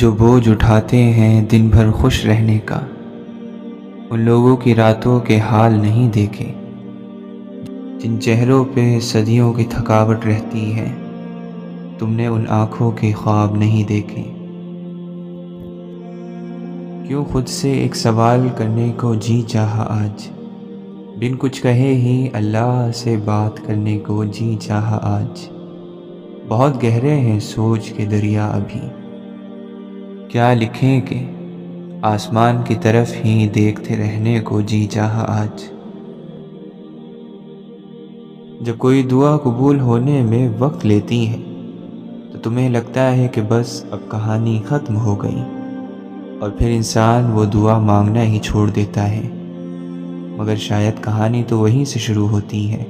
जो बोझ उठाते हैं दिन भर खुश रहने का, उन लोगों की रातों के हाल नहीं देखे, जिन चेहरों पे सदियों की थकावट रहती है, तुमने उन आँखों के ख्वाब नहीं देखे। क्यों खुद से एक सवाल करने को जी चाहा आज, बिन कुछ कहे ही अल्लाह से बात करने को जी चाहा आज। बहुत गहरे हैं सोच के दरिया अभी, क्या लिखें कि आसमान की तरफ ही देखते रहने को जी चाहा आज। जब कोई दुआ कबूल होने में वक्त लेती है तो तुम्हें लगता है कि बस अब कहानी ख़त्म हो गई, और फिर इंसान वो दुआ मांगना ही छोड़ देता है। मगर शायद कहानी तो वहीं से शुरू होती है,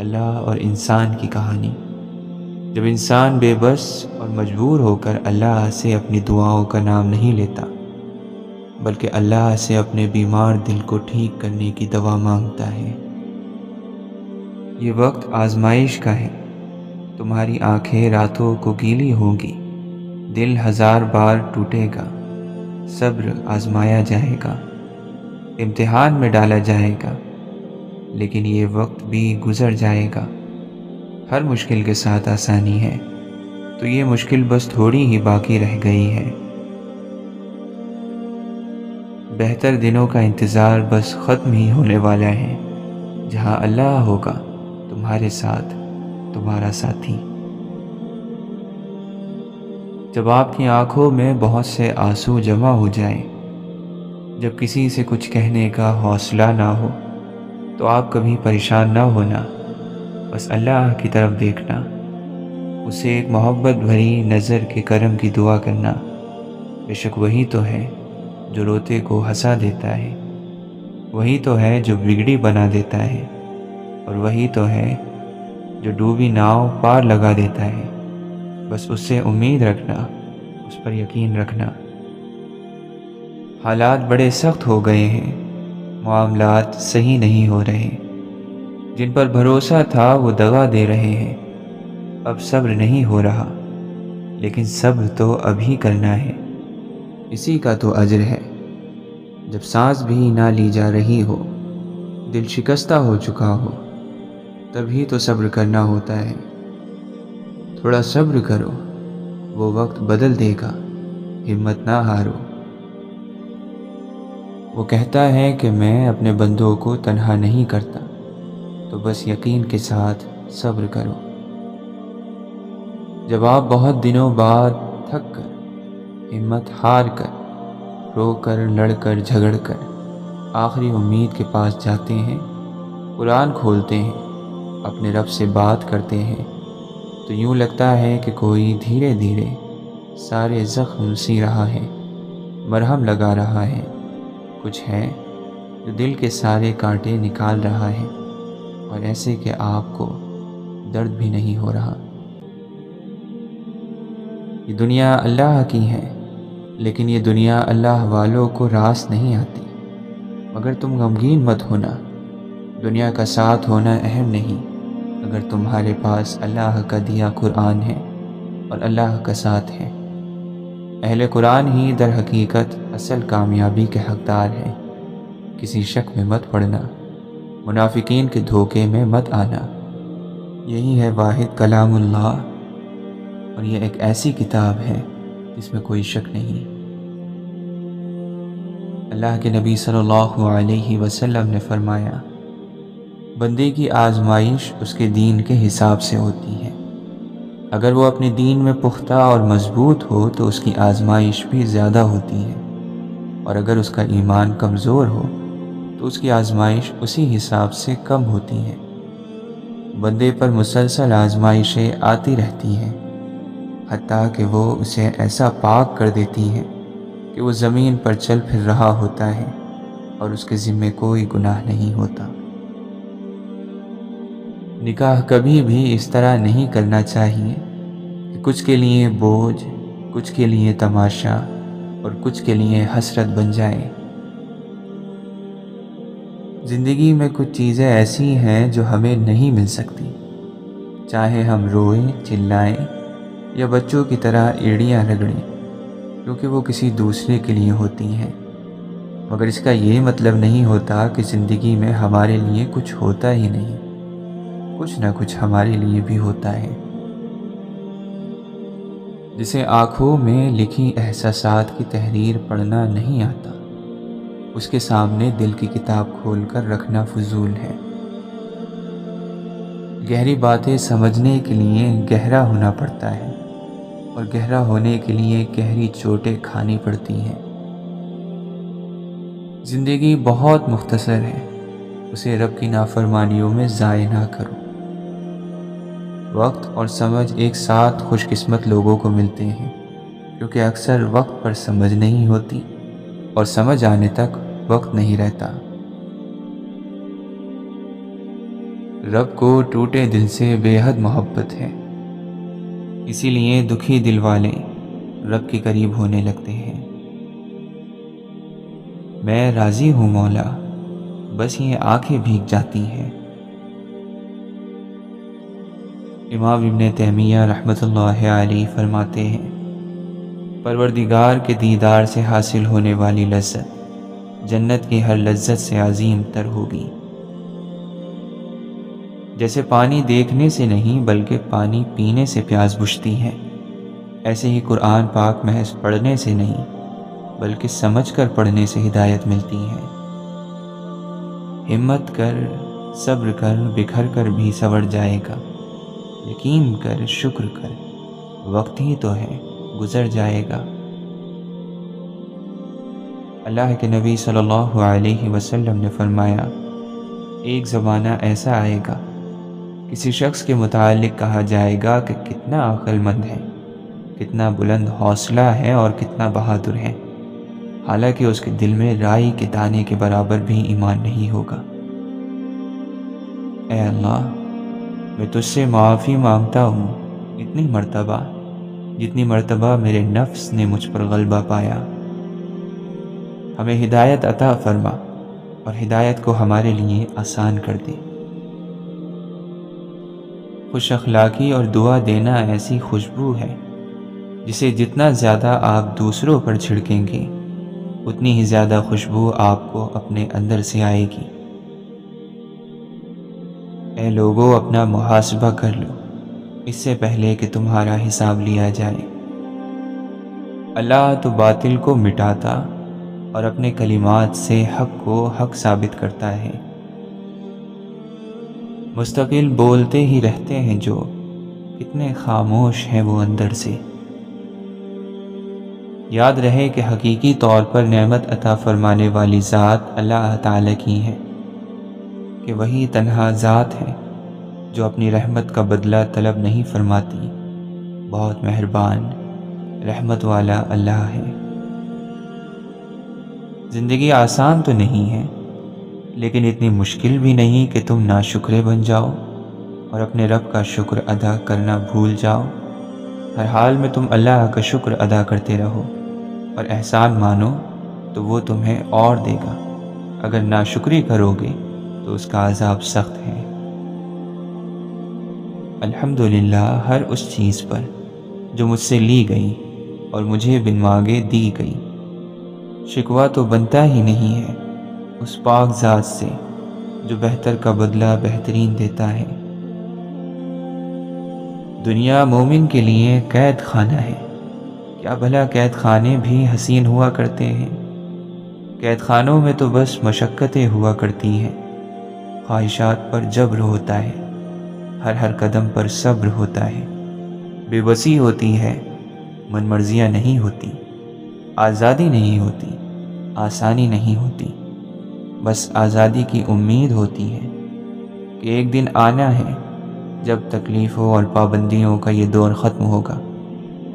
अल्लाह और इंसान की कहानी। जब इंसान बेबस और मजबूर होकर अल्लाह से अपनी दुआओं का नाम नहीं लेता, बल्कि अल्लाह से अपने बीमार दिल को ठीक करने की दवा मांगता है। ये वक्त आजमाइश का है, तुम्हारी आंखें रातों को गीली होंगी, दिल हज़ार बार टूटेगा, सब्र आजमाया जाएगा, इम्तिहान में डाला जाएगा, लेकिन ये वक्त भी गुज़र जाएगा। हर मुश्किल के साथ आसानी है, तो ये मुश्किल बस थोड़ी ही बाकी रह गई है। बेहतर दिनों का इंतज़ार बस ख़त्म ही होने वाला है, जहां अल्लाह होगा तुम्हारे साथ, तुम्हारा साथी। जब आपकी आंखों में बहुत से आंसू जमा हो जाएं, जब किसी से कुछ कहने का हौसला ना हो, तो आप कभी परेशान ना होना, बस अल्लाह की तरफ देखना, उसे एक मोहब्बत भरी नज़र के करम की दुआ करना। बेशक वही तो है जो रोते को हंसा देता है, वही तो है जो बिगड़ी बना देता है, और वही तो है जो डूबी नाव पार लगा देता है। बस उससे उम्मीद रखना, उस पर यकीन रखना। हालात बड़े सख्त हो गए हैं, मामलात सही नहीं हो रहे, जिन पर भरोसा था वो दगा दे रहे हैं, अब सब्र नहीं हो रहा, लेकिन सब्र तो अभी करना है, इसी का तो अज्र है। जब सांस भी ना ली जा रही हो, दिल शिकस्ता हो चुका हो, तभी तो सब्र करना होता है। थोड़ा सब्र करो, वो वक्त बदल देगा, हिम्मत ना हारो। वो कहता है कि मैं अपने बंदों को तन्हा नहीं करता, तो बस यकीन के साथ सब्र करो। जब आप बहुत दिनों बाद थक कर, हिम्मत हार कर, रो कर, लड़ कर, झगड़ कर आखिरी उम्मीद के पास जाते हैं, कुरान खोलते हैं, अपने रब से बात करते हैं, तो यूँ लगता है कि कोई धीरे धीरे सारे ज़ख्म सी रहा है, मरहम लगा रहा है। कुछ है जो दिल के सारे कांटे निकाल रहा है, और ऐसे कि आपको दर्द भी नहीं हो रहा। ये दुनिया अल्लाह की है, लेकिन ये दुनिया अल्लाह वालों को रास नहीं आती। मगर तुम गमगीन मत होना, दुनिया का साथ होना अहम नहीं, अगर तुम्हारे पास अल्लाह का दिया कुरान है और अल्लाह का साथ है। अहले कुरान ही दर हकीकत असल कामयाबी के हकदार हैं, किसी शक में मत पड़ना, मुनाफिकीन के धोखे में मत आना। यही है वाहिद कलामुल्लाह, और यह एक ऐसी किताब है जिसमें कोई शक नहीं। अल्लाह के नबी सल्लल्लाहु अलैहि वसल्लम ने फरमाया, बंदे की आजमाइश उसके दीन के हिसाब से होती है। अगर वो अपने दीन में पुख्ता और मजबूत हो तो उसकी आजमाइश भी ज़्यादा होती है, और अगर उसका ईमान कमज़ोर हो तो उसकी आजमाइश उसी हिसाब से कम होती है। बंदे पर मुसलसल आजमाइशें आती रहती हैं, हत्ता कि वो उसे ऐसा पाक कर देती हैं कि वो ज़मीन पर चल फिर रहा होता है और उसके ज़िम्मे कोई गुनाह नहीं होता। निकाह कभी भी इस तरह नहीं करना चाहिए कि कुछ के लिए बोझ, कुछ के लिए तमाशा और कुछ के लिए हसरत बन जाए। ज़िंदगी में कुछ चीज़ें ऐसी हैं जो हमें नहीं मिल सकती, चाहे हम रोएं, चिल्लाएं या बच्चों की तरह एड़ियाँ रगड़ें, क्योंकि वो किसी दूसरे के लिए होती हैं, मगर इसका ये मतलब नहीं होता कि ज़िंदगी में हमारे लिए कुछ होता ही नहीं। कुछ ना कुछ हमारे लिए भी होता है, जिसे आँखों में लिखी एहसासात की तहरीर पढ़ना नहीं आता उसके सामने दिल की किताब खोलकर रखना फजूल है। गहरी बातें समझने के लिए गहरा होना पड़ता है और गहरा होने के लिए गहरी चोटें खानी पड़ती हैं। ज़िंदगी बहुत मुख्तसर है, उसे रब की नाफरमानियों में ज़ाय ना करो। वक्त और समझ एक साथ खुशकिस्मत लोगों को मिलते हैं, क्योंकि अक्सर वक्त पर समझ नहीं होती और समझ आने तक वक्त नहीं रहता। रब को टूटे दिल से बेहद मोहब्बत है, इसीलिए दुखी दिल वाले रब के करीब होने लगते हैं। मैं राज़ी हूँ मौला, बस ये आंखें भीग जाती हैं। इमाम इब्न तैमिया रहमतुल्लाह अलैह फरमाते हैं, परवरदिगार के दीदार से हासिल होने वाली लज्जत जन्नत की हर लज्जत से अजीम तर होगी। जैसे पानी देखने से नहीं बल्कि पानी पीने से प्यास बुझती है, ऐसे ही कुरान पाक महज पढ़ने से नहीं बल्कि समझकर पढ़ने से हिदायत मिलती है। हिम्मत कर, सब्र कर, बिखर कर भी संवर जाएगा। यकीन कर, शुक्र कर, वक्त ही तो है, गुजर जाएगा। अल्लाह के नबी सल्लल्लाहु अलैहि वसल्लम ने फरमाया, एक ज़माना ऐसा आएगा किसी शख्स के मुतालिक कहा जाएगा कि कितना अक्लमंद है, कितना बुलंद हौसला है और कितना बहादुर है, हालांकि उसके दिल में राई के दाने के बराबर भी ईमान नहीं होगा। ऐ अल्लाह, मैं तुझसे माफ़ी मांगता हूँ इतनी मर्तबा जितनी मर्तबा मेरे नफ्स ने मुझ पर गलबा पाया। हमें हिदायत अता फरमा और हिदायत को हमारे लिए आसान कर दे। खुश अखलाकी और दुआ देना ऐसी खुशबू है जिसे जितना ज़्यादा आप दूसरों पर छिड़केंगे उतनी ही ज़्यादा खुशबू आपको अपने अंदर से आएगी। ऐ लोगों, अपना मुहासबा कर लो इससे पहले कि तुम्हारा हिसाब लिया जाए। अल्लाह तो बातिल को मिटाता और अपने कलिमात से हक को हक साबित करता है। मुस्तकिल बोलते ही रहते हैं जो, कितने खामोश हैं वो अंदर से। याद रहे कि हकीकी तौर पर नेमत अता फरमाने वाली ज़ात अल्लाह ताला की है, कि वही तन्हा ज़ात है जो अपनी रहमत का बदला तलब नहीं फरमाती। बहुत मेहरबान, रहमत वाला अल्लाह है। ज़िंदगी आसान तो नहीं है, लेकिन इतनी मुश्किल भी नहीं कि तुम नाशुक्रे बन जाओ और अपने रब का शुक्र अदा करना भूल जाओ। हर हाल में तुम अल्लाह का शुक्र अदा करते रहो और एहसान मानो तो वो तुम्हें और देगा। अगर नाशुक्री करोगे तो उसका अज़ाब सख्त है। अल्हम्दुलिल्लाह हर उस चीज़ पर जो मुझसे ली गई और मुझे बिन मांगे दी गई। शिकवा तो बनता ही नहीं है उस पाक ज़ात से जो बेहतर का बदला बेहतरीन देता है। दुनिया मोमिन के लिए कैद खाना है, क्या भला कैद खाने भी हसीन हुआ करते हैं? कैद खानों में तो बस मशक्क़तें हुआ करती हैं, ख्वाहिशात पर जब्र होता है, हर कदम पर सब्र होता है, बेबसी होती है, मनमर्जियाँ नहीं होती, आज़ादी नहीं होती, आसानी नहीं होती, बस आज़ादी की उम्मीद होती है कि एक दिन आना है जब तकलीफ़ों और पाबंदियों का ये दौर ख़त्म होगा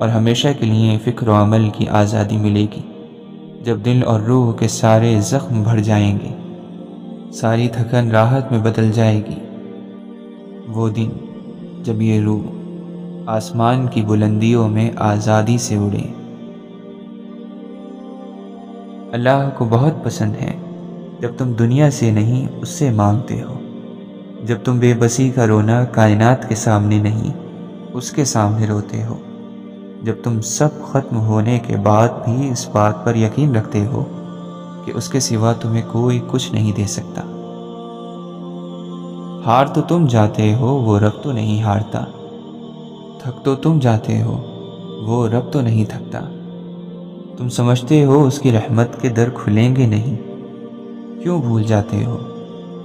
और हमेशा के लिए फ़िक्र और अमल की आज़ादी मिलेगी, जब दिल और रूह के सारे ज़ख्म भर जाएंगे, सारी थकन राहत में बदल जाएगी। वो दिन जब ये रूह आसमान की बुलंदियों में आज़ादी से उड़े। अल्लाह को बहुत पसंद है जब तुम दुनिया से नहीं उससे मांगते हो, जब तुम बेबसी का रोना कायनात के सामने नहीं उसके सामने रोते हो, जब तुम सब खत्म होने के बाद भी इस बात पर यकीन रखते हो कि उसके सिवा तुम्हें कोई कुछ नहीं दे सकता। हार तो तुम जाते हो, वो रब तो नहीं हारता। थक तो तुम जाते हो, वो रब तो नहीं थकता। तुम समझते हो उसकी रहमत के दर खुलेंगे नहीं, क्यों भूल जाते हो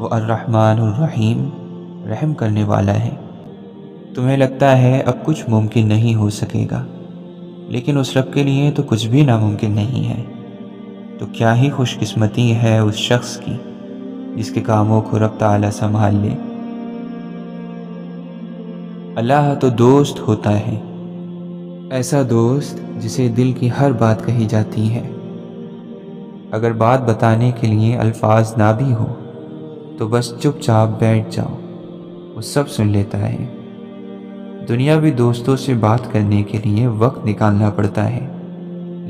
वो अर्रहमान अर्रहीम रहम करने वाला है। तुम्हें लगता है अब कुछ मुमकिन नहीं हो सकेगा, लेकिन उस रब के लिए तो कुछ भी नामुमकिन नहीं है। तो क्या ही खुशकिस्मती है उस शख्स की जिसके कामों को रब ताला संभाल ले। अल्लाह तो दोस्त होता है, ऐसा दोस्त जिसे दिल की हर बात कही जाती है। अगर बात बताने के लिए अल्फाज ना भी हो तो बस चुपचाप बैठ जाओ, वो सब सुन लेता है। दुनियावी दोस्तों से बात करने के लिए वक्त निकालना पड़ता है,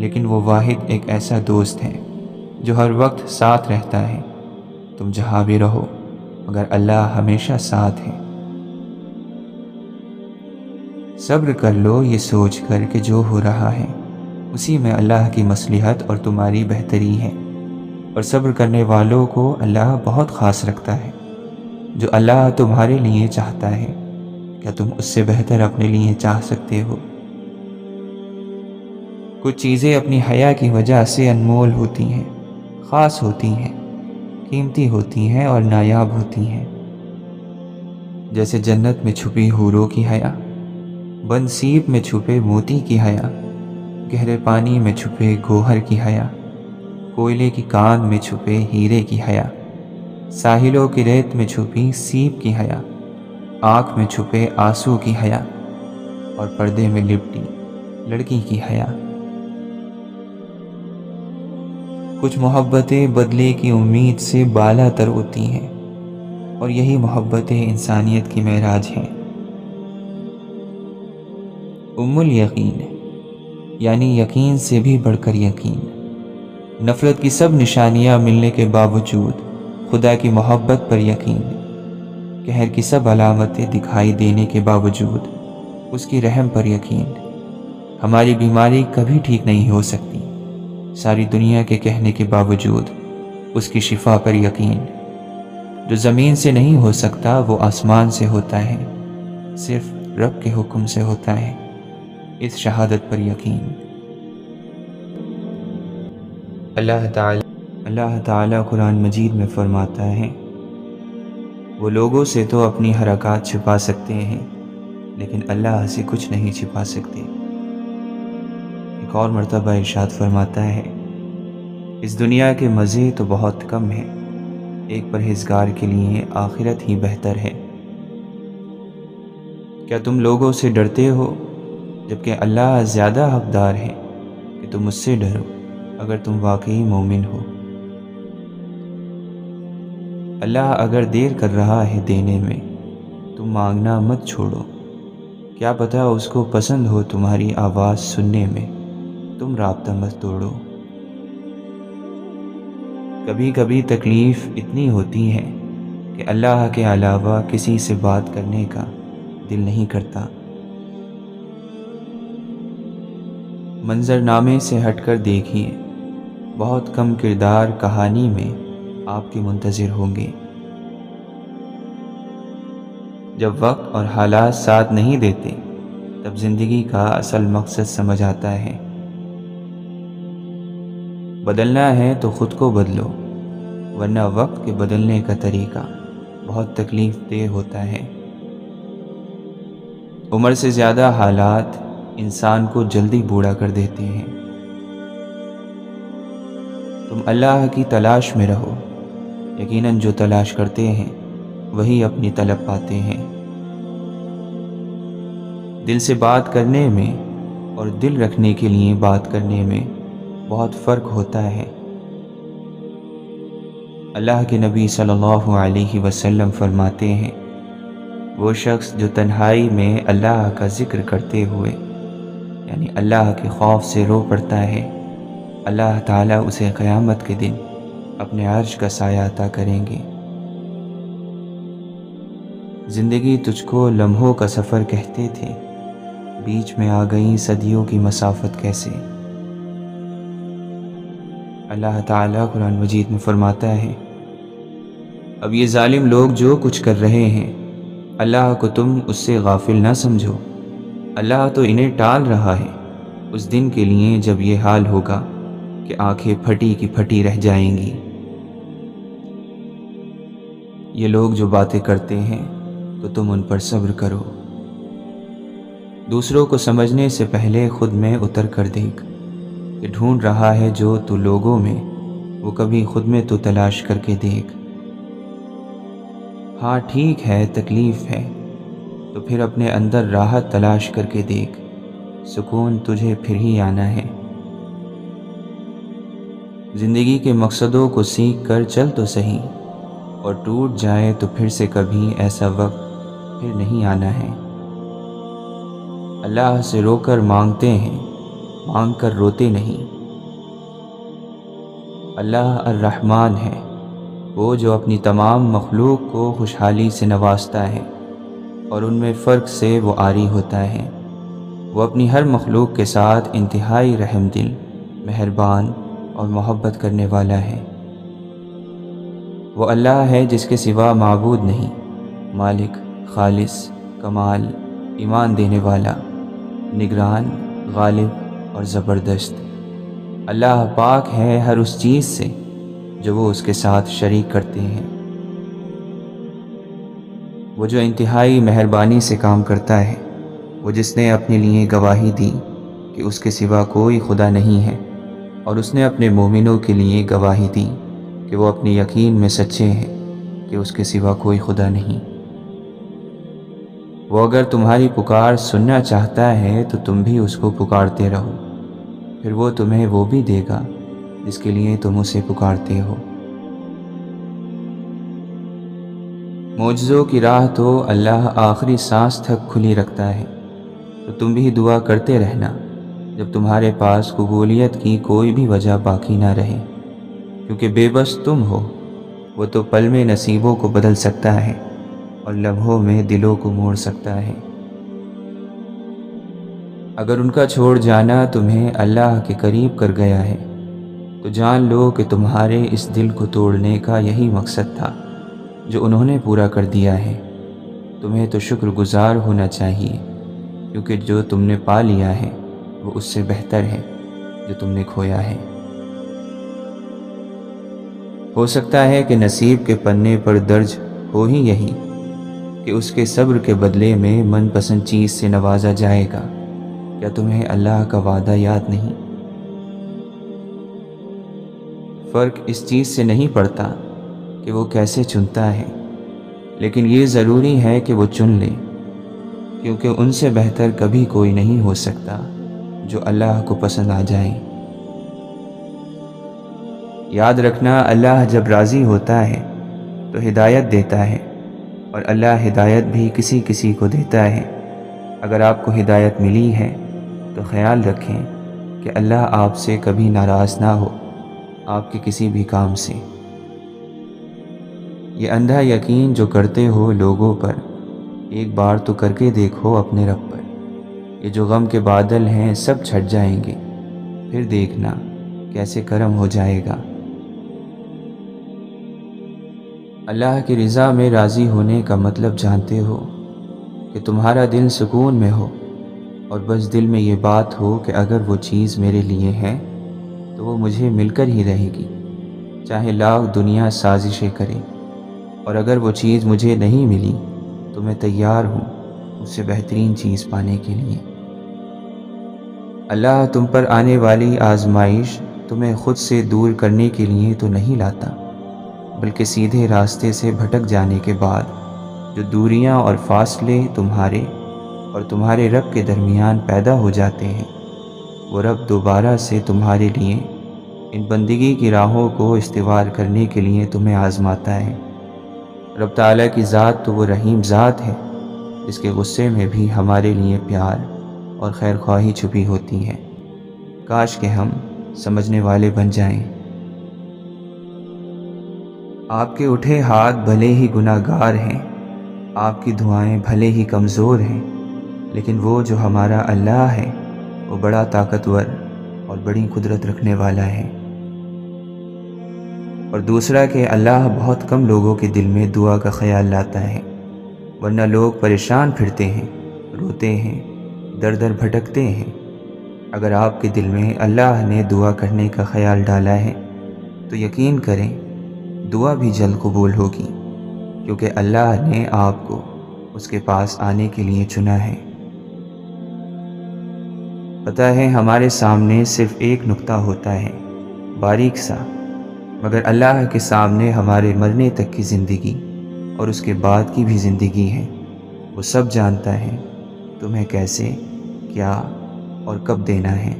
लेकिन वो वाहिद एक ऐसा दोस्त है जो हर वक्त साथ रहता है। तुम जहाँ भी रहो, मगर अल्लाह हमेशा साथ है। सब्र कर लो ये सोच कर कि जो हो रहा है उसी में अल्लाह की मसलिहत और तुम्हारी बेहतरी है। और सब्र करने वालों को अल्लाह बहुत ख़ास रखता है। जो अल्लाह तुम्हारे लिए चाहता है, क्या तुम उससे बेहतर अपने लिए चाह सकते हो? कुछ चीज़ें अपनी हया की वजह से अनमोल होती हैं, ख़ास होती हैं, कीमती होती हैं और नायाब होती हैं। जैसे जन्नत में छुपी हूरों की हया, बनसीब में छुपे मोती की हया, गहरे पानी में छुपे गोहर की हया, कोयले की कान में छुपे हीरे की हया, साहिलों की रेत में छुपी सीप की हया, आँख में छुपे आंसू की हया और पर्दे में लिपटी लड़की की हया। कुछ मोहब्बतें बदले की उम्मीद से बाला तर होती हैं और यही मोहब्बतें इंसानियत की मेराज हैं। उम्मुल यकीन यानी यकीन से भी बढ़कर यकीन। नफ़रत की सब निशानियाँ मिलने के बावजूद खुदा की मोहब्बत पर यकीन। कहर की सब अलामतें दिखाई देने के बावजूद उसकी रहम पर यकीन। हमारी बीमारी कभी ठीक नहीं हो सकती, सारी दुनिया के कहने के बावजूद उसकी शिफा पर यकीन। जो ज़मीन से नहीं हो सकता वो आसमान से होता है, सिर्फ रब के हुक्म से होता है। इस शहादत पर यकीन। अल्लाह ताला कुरान मजीद में फरमाता है, वो लोगों से तो अपनी हरकत छिपा सकते हैं लेकिन अल्लाह से कुछ नहीं छिपा सकते। एक और मरतबा इरशाद फरमाता है, इस दुनिया के मज़े तो बहुत कम हैं, एक परहेजगार के लिए आखिरत ही बेहतर है। क्या तुम लोगों से डरते हो जबकि अल्लाह ज़्यादा हकदार है कि तुम उससे डरो अगर तुम वाकई मोमिन हो। अल्लाह अगर देर कर रहा है देने में, तुम मांगना मत छोड़ो। क्या पता उसको पसंद हो तुम्हारी आवाज़ सुनने में, तुम राब्ता मत तोड़ो। कभी कभी तकलीफ़ इतनी होती है कि अल्लाह के अलावा किसी से बात करने का दिल नहीं करता। मंजरनामे से हटकर देखिए, बहुत कम किरदार कहानी में आपके मुंतज़िर होंगे। जब वक्त और हालात साथ नहीं देते तब ज़िंदगी का असल मकसद समझ आता है। बदलना है तो ख़ुद को बदलो, वरना वक्त के बदलने का तरीका बहुत तकलीफ़ देह होता है। उम्र से ज़्यादा हालात इंसान को जल्दी बूढ़ा कर देते हैं। तुम अल्लाह की तलाश में रहो, यकीनन जो तलाश करते हैं वही अपनी तलब पाते हैं। दिल से बात करने में और दिल रखने के लिए बात करने में बहुत फ़र्क होता है। अल्लाह के नबी सल्लल्लाहु अलैहि वसल्लम फरमाते हैं, वो शख्स जो तन्हाई में अल्लाह का ज़िक्र करते हुए यानी अल्लाह के खौफ से रो पड़ता है, अल्लाह ताला उसे क़यामत के दिन अपने अर्श का साया अता करेंगे। ज़िंदगी तुझको लम्हों का सफ़र कहते थे, बीच में आ गई सदियों की मसाफत कैसे। अल्लाह ताला कुरान मजीद में फरमाता है, अब ये जालिम लोग जो कुछ कर रहे हैं अल्लाह को तुम उससे गाफिल ना समझो, अल्लाह तो इन्हें टाल रहा है उस दिन के लिए जब ये हाल होगा कि आंखें फटी की फटी रह जाएंगी। ये लोग जो बातें करते हैं तो तुम उन पर सब्र करो। दूसरों को समझने से पहले खुद में उतर कर देख कि ढूंढ रहा है जो तू लोगों में वो कभी खुद में तो तलाश करके देख। हाँ ठीक है, तकलीफ़ है तो फिर अपने अंदर राहत तलाश करके देख, सुकून तुझे फिर ही आना है। ज़िंदगी के मकसदों को सीख कर चल तो सही, और टूट जाए तो फिर से कभी ऐसा वक्त फिर नहीं आना है। अल्लाह से रोकर मांगते हैं, मांग कर रोते नहीं। अल्लाह अर्रहमान है, वो जो अपनी तमाम मखलूक को खुशहाली से नवाजता है और उनमें फ़र्क से वो आरी होता है। वो अपनी हर मखलूक के साथ इंतहाई रहमदिल, मेहरबान और मोहब्बत करने वाला है। वो अल्लाह है जिसके सिवा माबूद नहीं, मालिक, खालिस, कमाल, ईमान देने वाला, निगरान, गालिब और ज़बरदस्त। अल्लाह पाक है हर उस चीज़ से जो वो उसके साथ शरीक करते हैं। वो जो इंतहाई मेहरबानी से काम करता है, वो जिसने अपने लिए गवाही दी कि उसके सिवा कोई खुदा नहीं है, और उसने अपने मोमिनों के लिए गवाही दी कि वो अपने यकीन में सच्चे हैं कि उसके सिवा कोई खुदा नहीं। वो अगर तुम्हारी पुकार सुनना चाहता है तो तुम भी उसको पुकारते रहो, फिर वो तुम्हें वो भी देगा जिसके लिए तुम उसे पुकारते हो। मौजज़ों की राह तो अल्लाह आखिरी सांस तक खुली रखता है, तो तुम भी दुआ करते रहना जब तुम्हारे पास कबूलियत की कोई भी वजह बाकी ना रहे, क्योंकि बेबस तुम हो। वो तो पल में नसीबों को बदल सकता है और लम्हों में दिलों को मोड़ सकता है। अगर उनका छोड़ जाना तुम्हें अल्लाह के करीब कर गया है तो जान लो कि तुम्हारे इस दिल को तोड़ने का यही मकसद था जो उन्होंने पूरा कर दिया है। तुम्हें तो शुक्रगुजार होना चाहिए, क्योंकि जो तुमने पा लिया है वो उससे बेहतर है जो तुमने खोया है। हो सकता है कि नसीब के पन्ने पर दर्ज हो ही यही कि उसके सब्र के बदले में मनपसंद चीज़ से नवाजा जाएगा। क्या तुम्हें अल्लाह का वादा याद नहीं? फ़र्क इस चीज़ से नहीं पड़ता कि वो कैसे चुनता है, लेकिन ये ज़रूरी है कि वो चुन ले, क्योंकि उनसे बेहतर कभी कोई नहीं हो सकता जो अल्लाह को पसंद आ जाए। याद रखना, अल्लाह जब राज़ी होता है तो हिदायत देता है, और अल्लाह हिदायत भी किसी किसी को देता है। अगर आपको हिदायत मिली है तो ख्याल रखें कि अल्लाह आपसे कभी नाराज़ ना हो आपके किसी भी काम से। ये अंधा यकीन जो करते हो लोगों पर, एक बार तो करके देखो अपने रब पर। ये जो गम के बादल हैं सब छट जाएंगे, फिर देखना कैसे करम हो जाएगा। अल्लाह की रज़ा में राज़ी होने का मतलब जानते हो कि तुम्हारा दिल सुकून में हो, और बस दिल में ये बात हो कि अगर वो चीज़ मेरे लिए है तो वो मुझे मिलकर ही रहेगी, चाहे लाख दुनिया साजिशें करे। और अगर वो चीज़ मुझे नहीं मिली तो मैं तैयार हूँ उससे बेहतरीन चीज़ पाने के लिए। अल्लाह तुम पर आने वाली आजमाइश तुम्हें खुद से दूर करने के लिए तो नहीं लाता, बल्कि सीधे रास्ते से भटक जाने के बाद जो दूरियाँ और फासले तुम्हारे और तुम्हारे रब के दरमियान पैदा हो जाते हैं, वो रब दोबारा से तुम्हारे लिए इन बंदगी की राहों को इस्तेवार करने के लिए तुम्हें आज़माता है। रब ताला की ज़ात तो वो रहीम ज़ात है जिसके गुस्से में भी हमारे लिए प्यार और खैर ख्वाही छुपी होती है। काश के हम समझने वाले बन जाएं। आपके उठे हाथ भले ही गुनाहगार हैं, आपकी दुआएं भले ही कमज़ोर हैं, लेकिन वो जो हमारा अल्लाह है वो बड़ा ताकतवर और बड़ी कुदरत रखने वाला है। और दूसरा कि अल्लाह बहुत कम लोगों के दिल में दुआ का ख्याल लाता है, वरना लोग परेशान फिरते हैं, रोते हैं, दर दर भटकते हैं। अगर आपके दिल में अल्लाह ने दुआ करने का ख्याल डाला है तो यकीन करें दुआ भी जल्द कबूल होगी, क्योंकि अल्लाह ने आपको उसके पास आने के लिए चुना है। पता है हमारे सामने सिर्फ एक नुक्ता होता है, बारीक सा, मगर अल्लाह के सामने हमारे मरने तक की ज़िंदगी और उसके बाद की भी ज़िंदगी है। वो सब जानता है तुम्हें कैसे, क्या और कब देना है।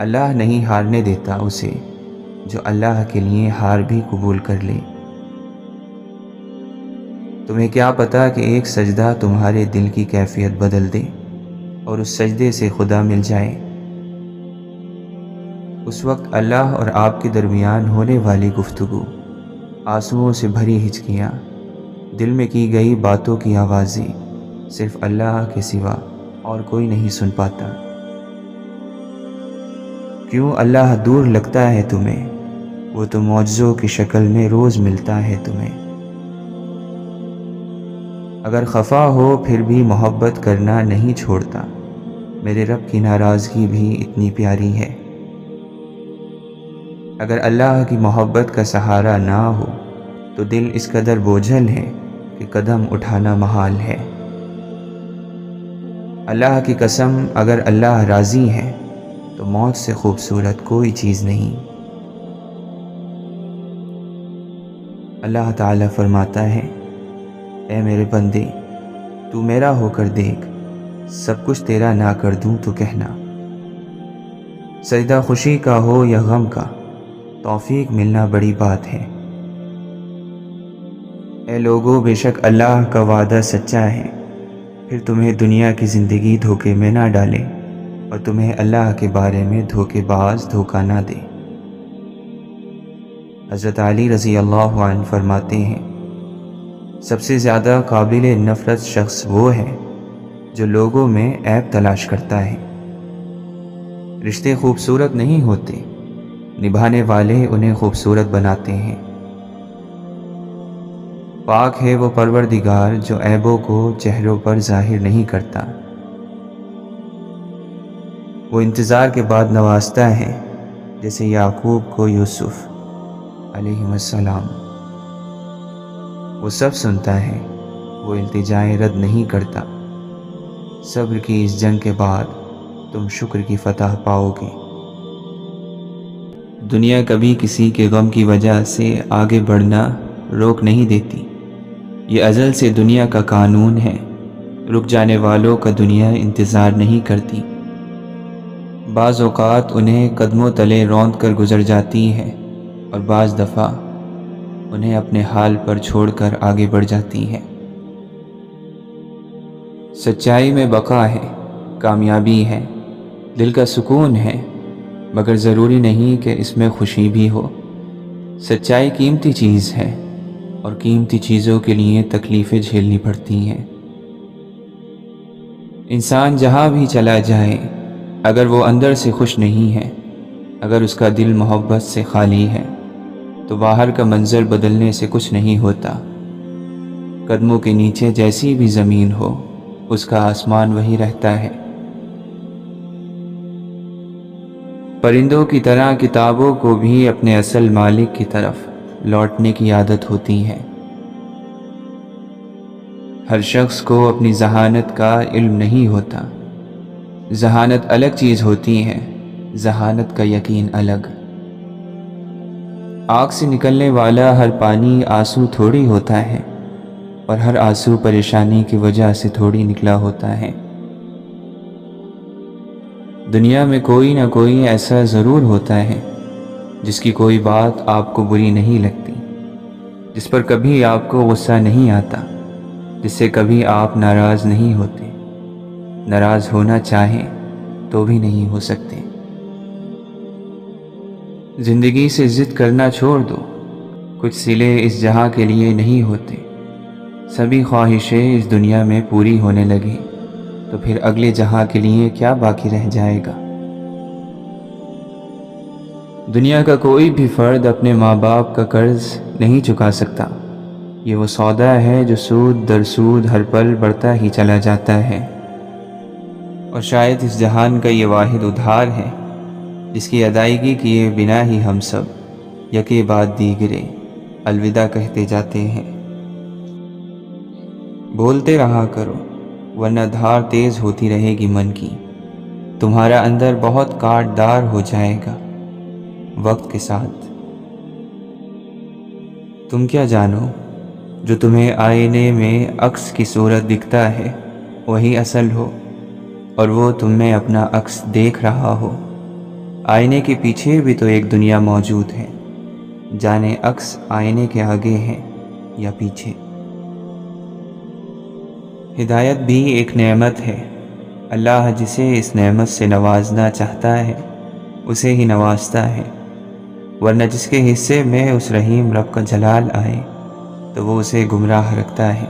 अल्लाह नहीं हारने देता उसे जो अल्लाह के लिए हार भी कबूल कर ले। तुम्हें क्या पता कि एक सजदा तुम्हारे दिल की कैफियत बदल दे और उस सजदे से खुदा मिल जाए। उस वक्त अल्लाह और आपके दरमियान होने वाली गुफ्तगू, आंसुओं से भरी हिचकियाँ, दिल में की गई बातों की आवाज़ें सिर्फ अल्लाह के सिवा और कोई नहीं सुन पाता। क्यों अल्लाह दूर लगता है तुम्हें? वो तो मौजज़ों की शक्ल में रोज़ मिलता है तुम्हें। अगर खफा हो फिर भी मोहब्बत करना नहीं छोड़ता, मेरे रब की नाराज़गी भी इतनी प्यारी है। अगर अल्लाह की मोहब्बत का सहारा ना हो तो दिल इस कदर बोझल है कि कदम उठाना महाल है। अल्लाह की कसम, अगर अल्लाह राज़ी है तो मौत से खूबसूरत कोई चीज़ नहीं। अल्लाह ताला फरमाता है, ए मेरे बंदे, तू मेरा होकर देख, सब कुछ तेरा ना कर दूं तो कहना। सजदा खुशी का हो या गम का, तौफीक मिलना बड़ी बात है। ए लोगों, बेशक अल्लाह का वादा सच्चा है, फिर तुम्हें दुनिया की ज़िंदगी धोखे में ना डाले और तुम्हें अल्लाह के बारे में धोखेबाज धोखा ना दे। हज़रत अली रज़ी अल्लाहु अन्हु फरमाते हैं, सबसे ज़्यादा काबिल नफ़रत शख्स वो है जो लोगों में ऐब तलाश करता है। रिश्ते खूबसूरत नहीं होते, निभाने वाले उन्हें खूबसूरत बनाते हैं। पाक है वो परवरदिगार जो ऐबों को चेहरों पर ज़ाहिर नहीं करता। वो इंतज़ार के बाद नवाजता है, जैसे याकूब को यूसुफ अलैहिस्सलाम। वो सब सुनता है, वो इल्तिजाएं रद्द नहीं करता। सब्र की इस जंग के बाद तुम शुक्र की फतह पाओगे। दुनिया कभी किसी के गम की वजह से आगे बढ़ना रोक नहीं देती। ये अज़ल से दुनिया का कानून है, रुक जाने वालों का दुनिया इंतज़ार नहीं करती। बाज़ औक़ात उन्हें कदमों तले रौंद कर गुज़र जाती है और बाज़ दफ़ा उन्हें अपने हाल पर छोड़कर आगे बढ़ जाती है। सच्चाई में बका है, कामयाबी है, दिल का सुकून है, मगर ज़रूरी नहीं कि इसमें खुशी भी हो। सच्चाई कीमती चीज़ है और कीमती चीज़ों के लिए तकलीफ़ें झेलनी पड़ती हैं। इंसान जहाँ भी चला जाए, अगर वो अंदर से खुश नहीं है, अगर उसका दिल मोहब्बत से खाली है, तो बाहर का मंज़र बदलने से कुछ नहीं होता। कदमों के नीचे जैसी भी ज़मीन हो, उसका आसमान वही रहता है। परिंदों की तरह किताबों को भी अपने असल मालिक की तरफ लौटने की आदत होती है। हर शख्स को अपनी जहानत का इल्म नहीं होता। जहानत अलग चीज़ होती है, जहानत का यकीन अलग। आग से निकलने वाला हर पानी आंसू थोड़ी होता है और हर आंसू परेशानी की वजह से थोड़ी निकला होता है। दुनिया में कोई ना कोई ऐसा ज़रूर होता है जिसकी कोई बात आपको बुरी नहीं लगती, जिस पर कभी आपको गुस्सा नहीं आता, जिससे कभी आप नाराज़ नहीं होते, नाराज़ होना चाहें तो भी नहीं हो सकते। ज़िंदगी से ज़िद करना छोड़ दो। कुछ सिले इस जहां के लिए नहीं होते, सभी ख्वाहिशें इस दुनिया में पूरी होने लगी तो फिर अगले जहां के लिए क्या बाकी रह जाएगा। दुनिया का कोई भी फ़र्द अपने माँ बाप का कर्ज़ नहीं चुका सकता। ये वो सौदा है जो सूद दर सूद हर पल बढ़ता ही चला जाता है और शायद इस जहान का ये वाहिद उधार है जिसकी अदायगी किए बिना ही हम सब यके बाद दीगरे अलविदा कहते जाते हैं। बोलते रहा करो वरना धार तेज़ होती रहेगी मन की, तुम्हारा अंदर बहुत काटदार हो जाएगा वक्त के साथ। तुम क्या जानो जो तुम्हें आईने में अक्स की सूरत दिखता है वही असल हो और वो तुम्हें अपना अक्स देख रहा हो। आईने के पीछे भी तो एक दुनिया मौजूद है, जाने अक्स आईने के आगे है या पीछे। हिदायत भी एक नेमत है, अल्लाह जिसे इस नेमत से नवाजना चाहता है उसे ही नवाजता है, वरना जिसके हिस्से में उस रहीम रब का जलाल आए तो वो उसे गुमराह रखता है,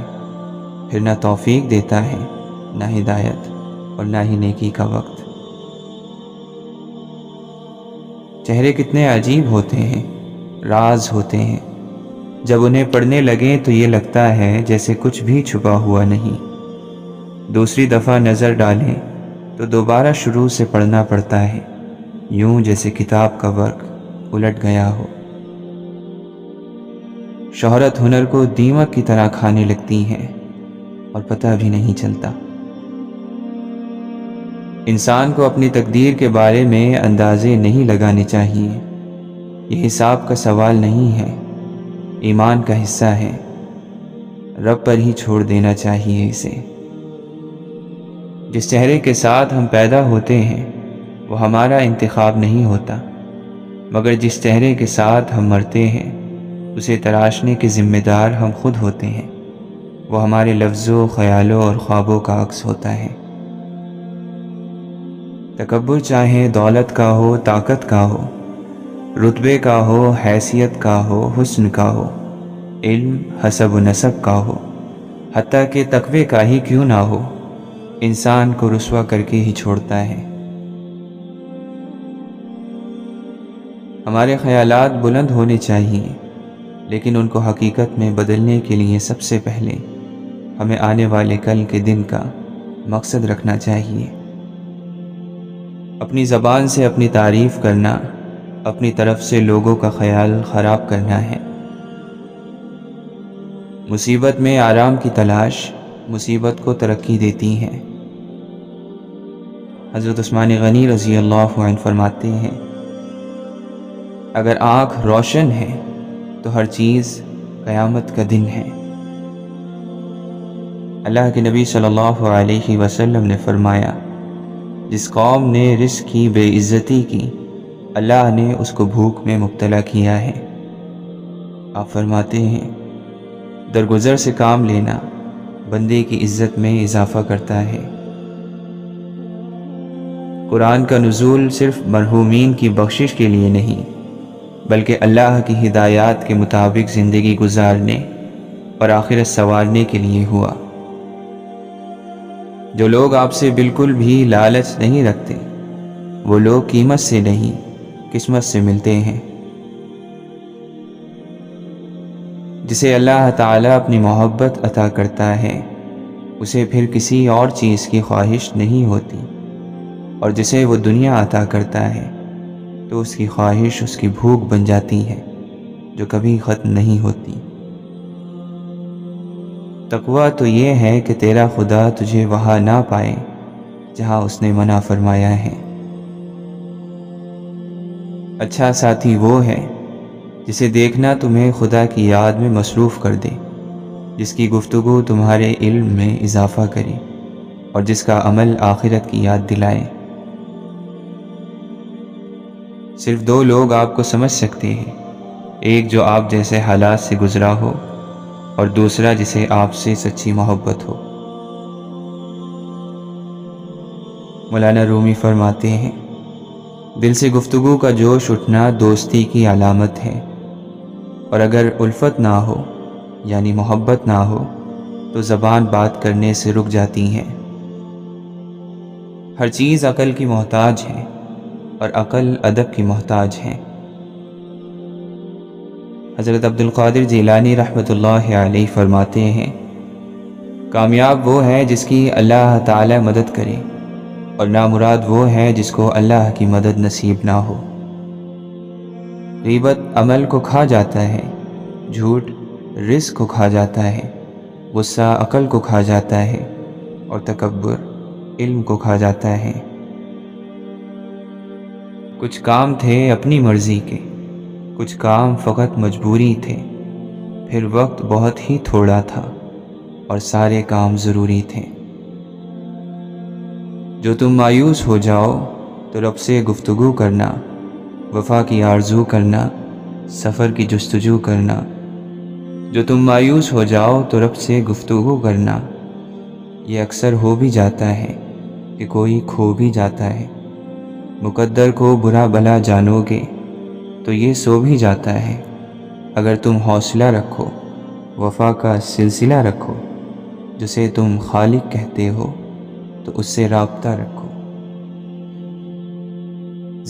फिर ना तौफीक देता है ना हिदायत और ना ही नेकी का वक्त। चेहरे कितने अजीब होते हैं, राज होते हैं, जब उन्हें पढ़ने लगें तो ये लगता है जैसे कुछ भी छुपा हुआ नहीं। दूसरी दफ़ा नज़र डालें तो दोबारा शुरू से पढ़ना पड़ता है, यूं जैसे किताब का वर्क उलट गया हो। शोहरत हुनर को दीमक की तरह खाने लगती है और पता भी नहीं चलता। इंसान को अपनी तकदीर के बारे में अंदाजे नहीं लगाने चाहिए। यह हिसाब का सवाल नहीं है, ईमान का हिस्सा है, रब पर ही छोड़ देना चाहिए इसे। जिस चेहरे के साथ हम पैदा होते हैं वो हमारा इंतखाब नहीं होता, मगर जिस चेहरे के साथ हम मरते हैं उसे तराशने के ज़िम्मेदार हम खुद होते हैं। वो हमारे लफ्ज़ों, ख्यालों और ख्वाबों का अक्स होता है। तकब्बुर चाहे दौलत का हो, ताकत का हो, रुतबे का हो, हैसियत का हो, हुस्न का हो, इल्म हसब व नसब का हो, हत्ता के तकवे का ही क्यों ना हो, इंसान को रुस्वा करके ही छोड़ता है। हमारे ख्यालात बुलंद होने चाहिए लेकिन उनको हकीकत में बदलने के लिए सबसे पहले हमें आने वाले कल के दिन का मकसद रखना चाहिए। अपनी ज़बान से अपनी तारीफ़ करना, अपनी तरफ से लोगों का ख्याल ख़राब करना है। मुसीबत में आराम की तलाश मुसीबत को तरक्की देती है। हज़रत उस्मान गनी रज़ी अल्लाहु अन्हु फरमाते हैं, अगर आँख रोशन है तो हर चीज़ क़यामत का दिन है। अल्लाह के नबी सल्लल्लाहु अलैहि वसल्लम ने फरमाया, जिस कौम ने रिस्क की बेइज्जती की अल्लाह ने उसको भूख में मुब्तला किया है। आप फरमाते हैं, दरगुजर से काम लेना बंदे की इज्जत में इजाफा करता है। कुरान का नुज़ूल सिर्फ मरहूमीन की बख्शिश के लिए नहीं बल्कि अल्लाह की हिदायत के मुताबिक ज़िंदगी गुजारने और आखिरत संवारने के लिए हुआ। जो लोग आपसे बिल्कुल भी लालच नहीं रखते वो लोग कीमत से नहीं किस्मत से मिलते हैं। जिसे अल्लाह ताला अपनी मोहब्बत अता करता है उसे फिर किसी और चीज़ की ख्वाहिश नहीं होती, और जिसे वो दुनिया अता करता है तो उसकी ख्वाहिश उसकी भूख बन जाती है जो कभी ख़त्म नहीं होती। तकवा तो ये है कि तेरा खुदा तुझे वहाँ ना पाए जहाँ उसने मना फरमाया है। अच्छा साथी वो है जिसे देखना तुम्हें खुदा की याद में मसरूफ़ कर दे, जिसकी गुफ्तगू तुम्हारे इल्म में इजाफ़ा करे और जिसका अमल आखिरत की याद दिलाए। सिर्फ दो लोग आपको समझ सकते हैं, एक जो आप जैसे हालात से गुजरा हो और दूसरा जिसे आपसे सच्ची मोहब्बत हो। मौलाना रूमी फरमाते हैं, दिल से गुफ्तगू का जोश उठना दोस्ती की अलामत है, और अगर उल्फत ना हो यानी मोहब्बत ना हो तो ज़बान बात करने से रुक जाती हैं। हर चीज़ अकल की मोहताज है और अकल अदब की मोहताज है। हज़रत अब्दुल क़ादिर जिलानी रहमतुल्लाह अलैह फरमाते हैं, कामयाब वो है जिसकी अल्लाह ताला मदद करे और नामुराद वो है जिसको अल्लाह की मदद नसीब ना हो। गीबत अमल को खा जाता है, झूठ रिस्क को खा जाता है, गुस्सा अकल को खा जाता है और तकब्बुर इल्म को खा जाता है। कुछ काम थे अपनी मर्ज़ी के, कुछ काम फ़कत मजबूरी थे, फिर वक्त बहुत ही थोड़ा था और सारे काम ज़रूरी थे। जो तुम मायूस हो जाओ तो रब से गुफ्तगू करना, वफ़ा की आरज़ू करना, सफ़र की जुस्तजू करना। जो तुम मायूस हो जाओ तो रब से गुफ्तगू करना। ये अक्सर हो भी जाता है कि कोई खो भी जाता है। मुकद्दर को बुरा भला जानोगे तो ये सो भी जाता है। अगर तुम हौसला रखो, वफ़ा का सिलसिला रखो, जिसे तुम खालिक कहते हो तो उससे राब्ता रखो।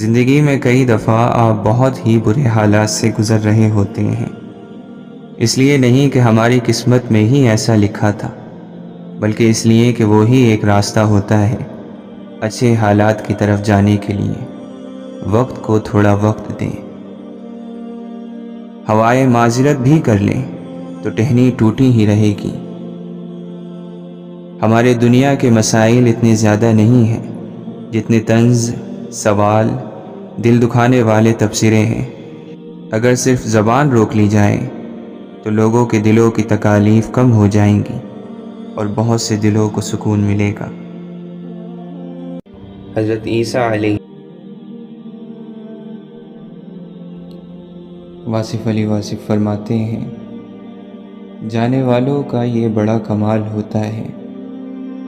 ज़िंदगी में कई दफ़ा आप बहुत ही बुरे हालात से गुज़र रहे होते हैं, इसलिए नहीं कि हमारी किस्मत में ही ऐसा लिखा था, बल्कि इसलिए कि वो ही एक रास्ता होता है अच्छे हालात की तरफ जाने के लिए। वक्त को थोड़ा वक्त दें। हवाए माजरत भी कर लें तो टहनी टूटी ही रहेगी। हमारे दुनिया के मसाइल इतने ज़्यादा नहीं हैं जितने तंज़, सवाल, दिल दुखाने वाले तबसरे हैं। अगर सिर्फ ज़बान रोक ली जाए तो लोगों के दिलों की तकालीफ कम हो जाएंगी और बहुत से दिलों को सुकून मिलेगा। हज़रत ईसा अलैहि वासिफ़ अली वासिफ़ फरमाते हैं, जाने वालों का ये बड़ा कमाल होता है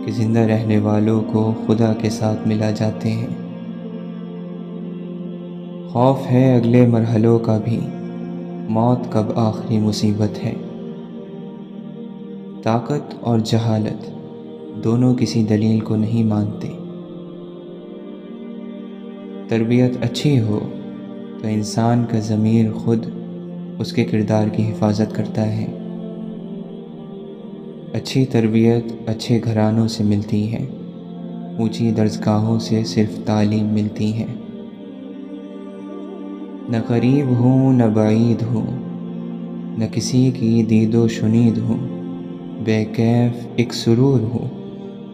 कि ज़िंदा रहने वालों को खुदा के साथ मिला जाते हैं। खौफ है अगले मरहलों का भी, मौत कब आखिरी मुसीबत है। ताकत और जहालत दोनों किसी दलील को नहीं मानते। तरबियत अच्छी हो तो इंसान का ज़मीर खुद उसके किरदार की हिफाजत करता है। अच्छी तरबियत अच्छे घरानों से मिलती है, ऊंची दर्जगाहों से सिर्फ तालीम मिलती है। न करीब हूँ न बाईद हूँ, न किसी की दीदो शुनीद हूँ, बेकैफ एक सुरूर हूँ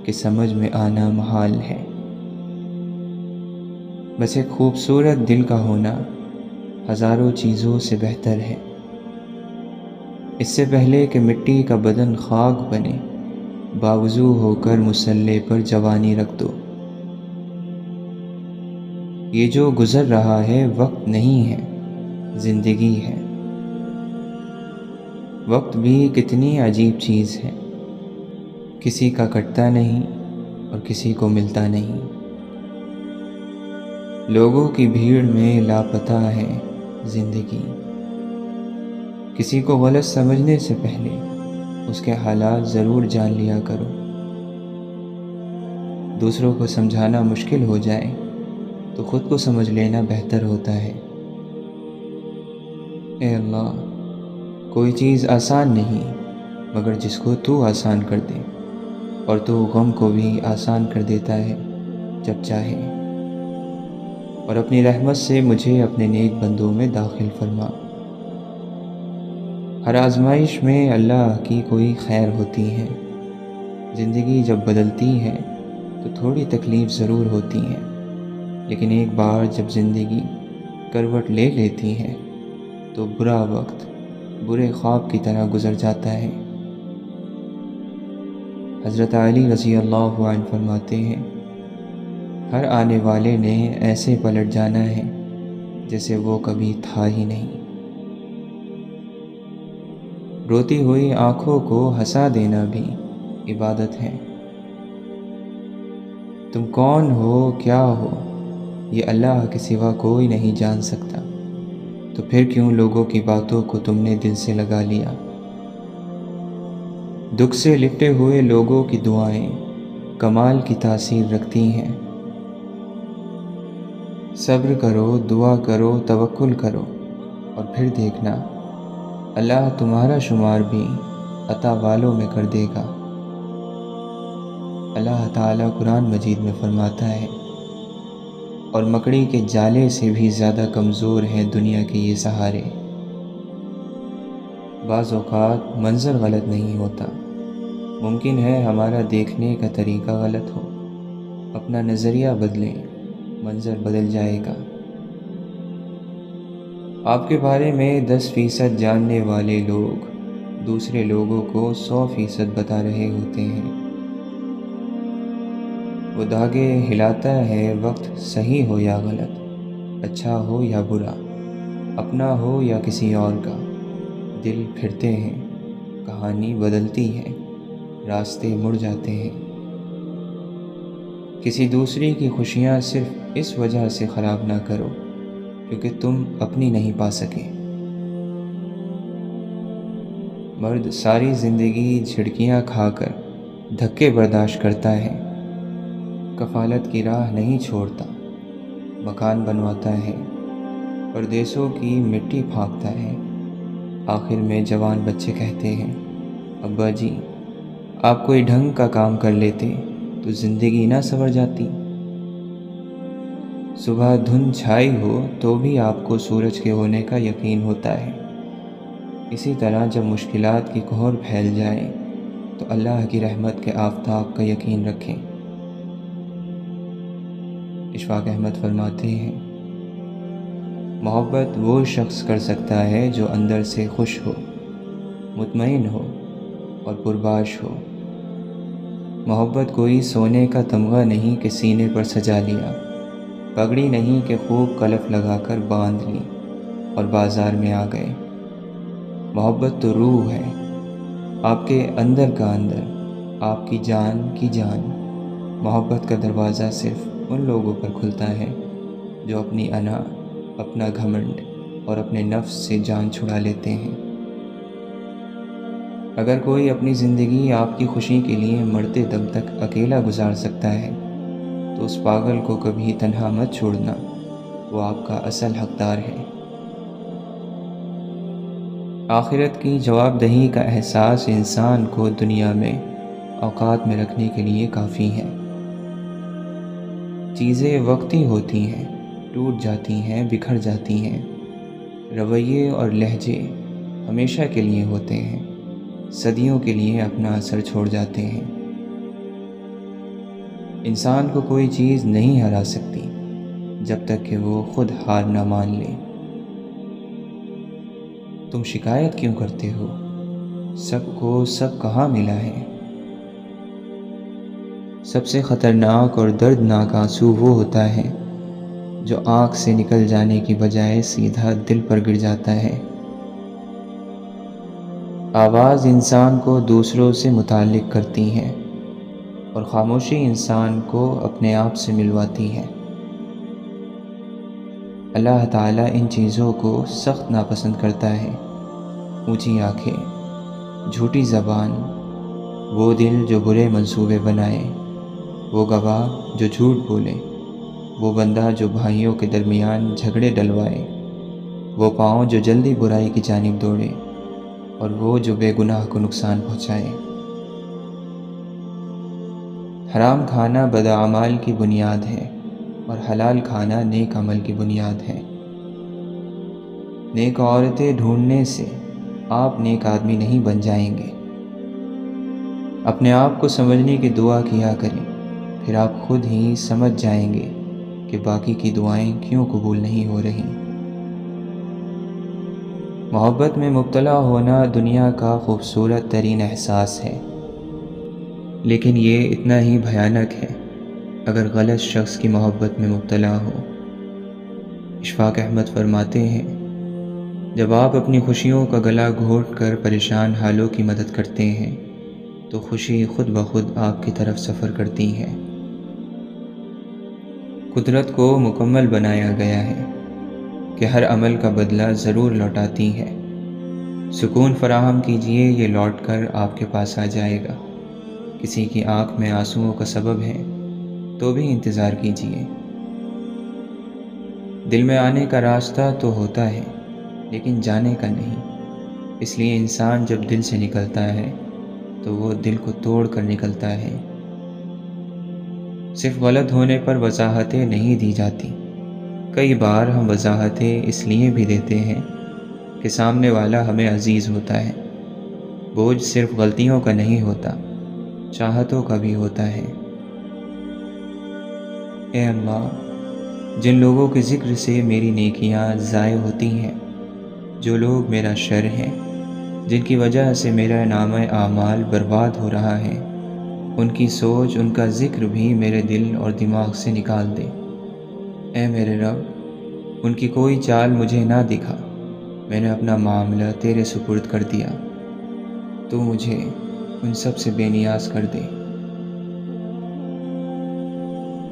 कि समझ में आना महाल है। बस एक खूबसूरत दिल का होना हज़ारों चीज़ों से बेहतर है। इससे पहले कि मिट्टी का बदन खाक बने, बावजूद होकर मुसल्ले पर जवानी रख दो। ये जो गुज़र रहा है वक्त नहीं है, ज़िंदगी है। वक्त भी कितनी अजीब चीज़ है, किसी का कटता नहीं और किसी को मिलता नहीं। लोगों की भीड़ में लापता है ज़िंदगी। किसी को गलत समझने से पहले उसके हालात ज़रूर जान लिया करो। दूसरों को समझाना मुश्किल हो जाए तो ख़ुद को समझ लेना बेहतर होता है। ए अल्लाह, कोई चीज़ आसान नहीं मगर जिसको तू आसान कर दे, और तू गम को भी आसान कर देता है जब चाहे। और अपनी रहमत से मुझे अपने नेक बंदों में दाखिल फरमा। हर आजमाइश में अल्लाह की कोई खैर होती है। ज़िंदगी जब बदलती है तो थोड़ी तकलीफ़ ज़रूर होती है, लेकिन एक बार जब ज़िंदगी करवट ले लेती है तो बुरा वक्त बुरे ख्वाब की तरह गुज़र जाता है। हज़रत अली रज़ी अल्लाहु अन्हु फरमाते हैं, हर आने वाले ने ऐसे पलट जाना है जैसे वो कभी था ही नहीं। रोती हुई आँखों को हंसा देना भी इबादत है। तुम कौन हो, क्या हो, ये अल्लाह के सिवा कोई नहीं जान सकता, तो फिर क्यों लोगों की बातों को तुमने दिल से लगा लिया। दुख से लिपटे हुए लोगों की दुआएं कमाल की तासीर रखती हैं। सब्र करो, दुआ करो, तवक्कुल करो और फिर देखना अल्लाह तुम्हारा शुमार भी अता वालों में कर देगा। अल्लाह ताला कुरान मजीद में फरमाता है, और मकड़ी के जाले से भी ज़्यादा कमज़ोर हैं दुनिया के ये सहारे। बाज़ औक़ात मंज़र गलत नहीं होता, मुमकिन है हमारा देखने का तरीक़ा गलत हो। अपना नज़रिया बदलें, मंज़र बदल जाएगा। आपके बारे में 10% जानने वाले लोग दूसरे लोगों को 100% बता रहे होते हैं। वो धागे हिलाता है वक्त, सही हो या गलत, अच्छा हो या बुरा, अपना हो या किसी और का। दिल फिरते हैं, कहानी बदलती है, रास्ते मुड़ जाते हैं। किसी दूसरे की खुशियाँ सिर्फ इस वजह से ख़राब ना करो क्योंकि तुम अपनी नहीं पा सके। मर्द सारी ज़िंदगी झिड़कियाँ खाकर धक्के बर्दाश्त करता है, कफ़ालत की राह नहीं छोड़ता, मकान बनवाता है, परदेशों की मिट्टी फाँकता है। आखिर में जवान बच्चे कहते हैं, अब्बा जी आप कोई ढंग का काम कर लेते तो ज़िंदगी ना संवर जाती। सुबह धुंध छाई हो तो भी आपको सूरज के होने का यकीन होता है। इसी तरह जब मुश्किलात की कोहर फैल जाए तो अल्लाह की रहमत के आफ़ताब का यकीन रखें। इशफाक अहमद फरमाते हैं, मोहब्बत वो शख्स कर सकता है जो अंदर से खुश हो, मुतमईन हो और पुरबाश हो। मोहब्बत कोई सोने का तमगा नहीं कि सीने पर सजा लिया, पगड़ी नहीं कि खूब कलफ लगाकर बांध ली और बाज़ार में आ गए। मोहब्बत तो रूह है, आपके अंदर का अंदर, आपकी जान की जान। मोहब्बत का दरवाज़ा सिर्फ़ उन लोगों पर खुलता है जो अपनी अना, अपना घमंड और अपने नफ्स से जान छुड़ा लेते हैं। अगर कोई अपनी ज़िंदगी आपकी खुशी के लिए मरते दम तक अकेला गुजार सकता है तो उस पागल को कभी तन्हा मत छोड़ना, वो आपका असल हकदार है। आखिरत की जवाबदेही का एहसास इंसान को दुनिया में औकात में रखने के लिए काफ़ी है। चीज़ें वक्ती होती हैं, टूट जाती हैं, बिखर जाती हैं। रवैये और लहजे हमेशा के लिए होते हैं, सदियों के लिए अपना असर छोड़ जाते हैं। इंसान को कोई चीज़ नहीं हरा सकती जब तक कि वो खुद हार ना मान ले। तुम शिकायत क्यों करते हो? सबको सब कहाँ मिला है? सबसे ख़तरनाक और दर्दनाक आंसू वो होता है जो आँख से निकल जाने की बजाय सीधा दिल पर गिर जाता है। आवाज़ इंसान को दूसरों से मुताल्लिक़ करती है और ख़ामोशी इंसान को अपने आप से मिलवाती है। अल्लाह ताला इन चीज़ों को सख्त नापसंद करता है। ऊँची आँखें, झूठी ज़बान, वो दिल जो बुरे मंसूबे बनाए, वो गवाह जो झूठ बोले, वो बंदा जो भाइयों के दरमियान झगड़े डलवाए, वो पाँव जो जल्दी बुराई की जानिब दौड़े और वो जो बेगुनाह को नुकसान पहुँचाए। हराम खाना बदअमाल की बुनियाद है और हलाल खाना नेक अमल की बुनियाद है। नेक औरतें ढूंढने से आप नेक आदमी नहीं बन जाएंगे। अपने आप को समझने की दुआ किया करें, फिर आप खुद ही समझ जाएंगे कि बाकी की दुआएं क्यों कबूल नहीं हो रही। मोहब्बत में मुब्तला होना दुनिया का खूबसूरत तरीन एहसास है, लेकिन ये इतना ही भयानक है अगर गलत शख्स की मोहब्बत में मुब्तला हो। इशफाक अहमद फरमाते हैं, जब आप अपनी खुशियों का गला घोंट कर परेशान हालों की मदद करते हैं तो खुशी खुद ब खुद आपकी तरफ सफ़र करती है। कुदरत को मुकम्मल बनाया गया है कि हर अमल का बदला ज़रूर लौटाती है। सुकून फराहम कीजिए, ये लौट कर आपके पास आ जाएगा। किसी की आंख में आंसुओं का सबब है तो भी इंतज़ार कीजिए। दिल में आने का रास्ता तो होता है लेकिन जाने का नहीं, इसलिए इंसान जब दिल से निकलता है तो वो दिल को तोड़ कर निकलता है। सिर्फ गलत होने पर वजाहतें नहीं दी जाती। कई बार हम वजाहतें इसलिए भी देते हैं कि सामने वाला हमें अजीज़ होता है। बोझ सिर्फ गलतियों का नहीं होता, चाहतों का भी होता है। ए अल्लाह, जिन लोगों के ज़िक्र से मेरी नेकियां ज़ाय होती हैं, जो लोग मेरा शर हैं, जिनकी वजह से मेरा नाम आमाल बर्बाद हो रहा है, उनकी सोच, उनका ज़िक्र भी मेरे दिल और दिमाग से निकाल दे। ए मेरे रब, उनकी कोई चाल मुझे ना दिखा। मैंने अपना मामला तेरे सुपुर्द कर दिया, तू मुझे उन सब से बेनियाज कर दे।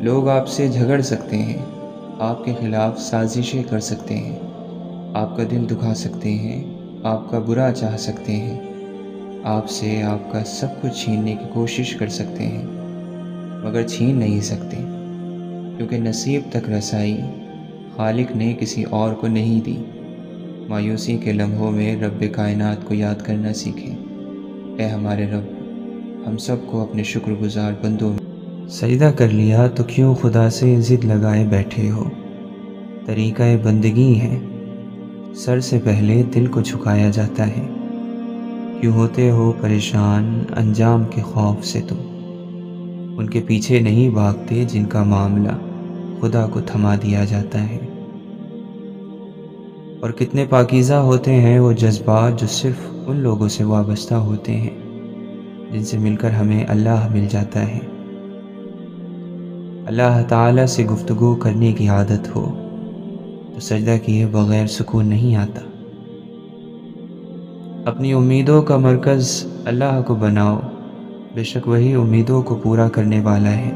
लोग आपसे झगड़ सकते हैं, आपके खिलाफ साजिशें कर सकते हैं, आपका दिल दुखा सकते हैं, आपका बुरा चाह सकते हैं, आपसे आपका सब कुछ छीनने की कोशिश कर सकते हैं, मगर छीन नहीं सकते, क्योंकि नसीब तक रसाई खालिक ने किसी और को नहीं दी। मायूसी के लम्हों में रब कायनात को याद करना सीखें। ए हमारे रब, हम सबको अपने शुक्रगुजार बंदों में। सजदा कर लिया तो क्यों खुदा से ज़िद लगाए बैठे हो? तरीक़ा बंदगी है, सर से पहले दिल को झुकाया जाता है। क्यों होते हो परेशान अंजाम के खौफ से तुम? उनके पीछे नहीं भागते जिनका मामला खुदा को थमा दिया जाता है। और कितने पाकीज़ा होते हैं वो जज्बात जो सिर्फ़ उन लोगों से वाबस्ता होते हैं जिनसे मिलकर हमें अल्लाह मिल जाता है। अल्लाह ताला से गुफ्तगू करने की आदत हो तो सजदा किए बग़ैर सुकून नहीं आता। अपनी उम्मीदों का मरकज़ अल्लाह को बनाओ, बेशक वही उम्मीदों को पूरा करने वाला है।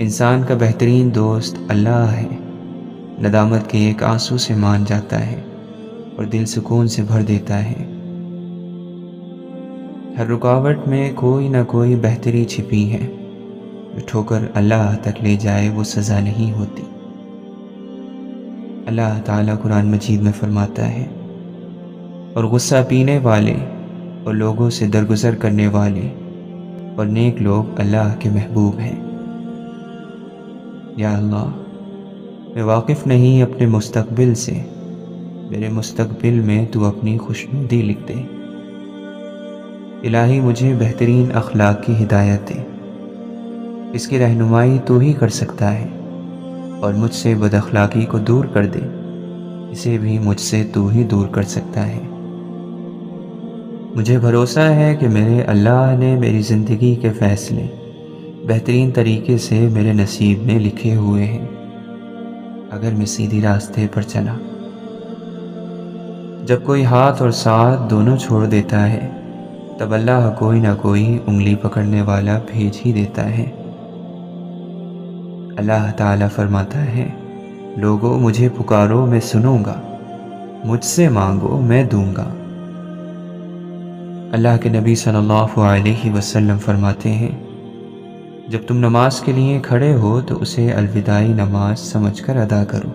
इंसान का बेहतरीन दोस्त अल्लाह है। नदामत के एक आंसू से मान जाता है और दिल सुकून से भर देता है। हर रुकावट में कोई ना कोई बेहतरी छिपी है, जो ठोकर अल्लाह तक ले जाए वो सज़ा नहीं होती। अल्लाह ताला कुरान मजीद में फरमाता है, और गुस्सा पीने वाले और लोगों से दरगुजर करने वाले और नेक लोग अल्लाह के महबूब हैं। या अल्लाह, मैं वाकिफ़ नहीं अपने मुस्तकबिल से, मेरे मुस्तकबिल में तू अपनी खुशनुदी लिख दे। इलाही, मुझे बेहतरीन अखलाक की हिदायत दे, इसकी रहनुमाई तू ही कर सकता है। और मुझसे बदअखलाकी को दूर कर दे, इसे भी मुझसे तू ही दूर कर सकता है। मुझे भरोसा है कि मेरे अल्लाह ने मेरी ज़िंदगी के फ़ैसले बेहतरीन तरीके से मेरे नसीब में लिखे हुए हैं, अगर मैं सीधी रास्ते पर चला। जब कोई हाथ और साथ दोनों छोड़ देता है, तब अल्लाह कोई ना कोई उंगली पकड़ने वाला भेज ही देता है। अल्लाह ताला फरमाता है, लोगों मुझे पुकारो, मैं सुनूंगा, मुझसे मांगो, मैं दूंगा। अल्लाह के नबी सल्लल्लाहु अलैहि वसल्लम फरमाते हैं, जब तुम नमाज के लिए खड़े हो तो उसे अलविदाई नमाज समझकर अदा करो।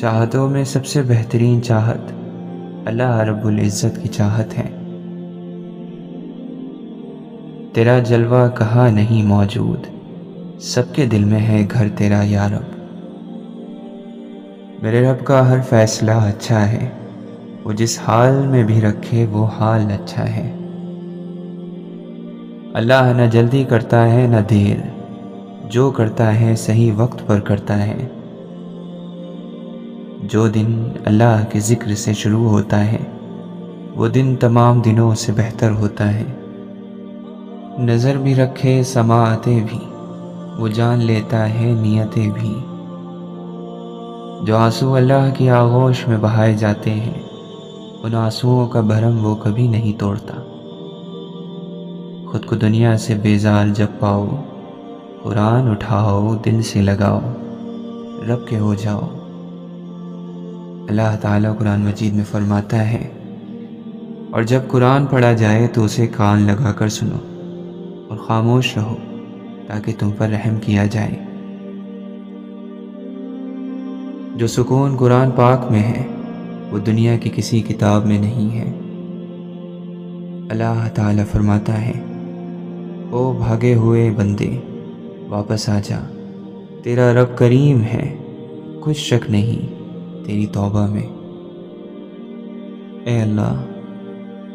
चाहतों में सबसे बेहतरीन चाहत अल्लाह रब्बुल इज़्ज़त की चाहत है। तेरा जलवा कहाँ नहीं मौजूद, सबके दिल में है घर तेरा या रब। मेरे रब का हर फैसला अच्छा है, वो जिस हाल में भी रखे वो हाल अच्छा है। अल्लाह न जल्दी करता है न देर, जो करता है सही वक्त पर करता है। जो दिन अल्लाह के ज़िक्र से शुरू होता है वो दिन तमाम दिनों से बेहतर होता है। नज़र भी रखे समातें भी, वो जान लेता है नियतें भी। जो आंसू अल्लाह की आगोश में बहाए जाते हैं, उन आंसुओं का भरम वो कभी नहीं तोड़ता। खुद को दुनिया से बेजार जब पाओ, कुरान उठाओ, दिल से लगाओ, रब के हो जाओ। अल्लाह ताला कुरान मजीद में फरमाता है, और जब कुरान पढ़ा जाए तो उसे कान लगाकर सुनो और ख़ामोश रहो ताकि तुम पर रहम किया जाए। जो सुकून कुरान पाक में है वो दुनिया की किसी किताब में नहीं है। अल्लाह ताला फरमाता है, ओ भागे हुए बंदे वापस आ जा, तेरा रब करीम है, कुछ शक नहीं तेरी तौबा में। ए अल्लाह,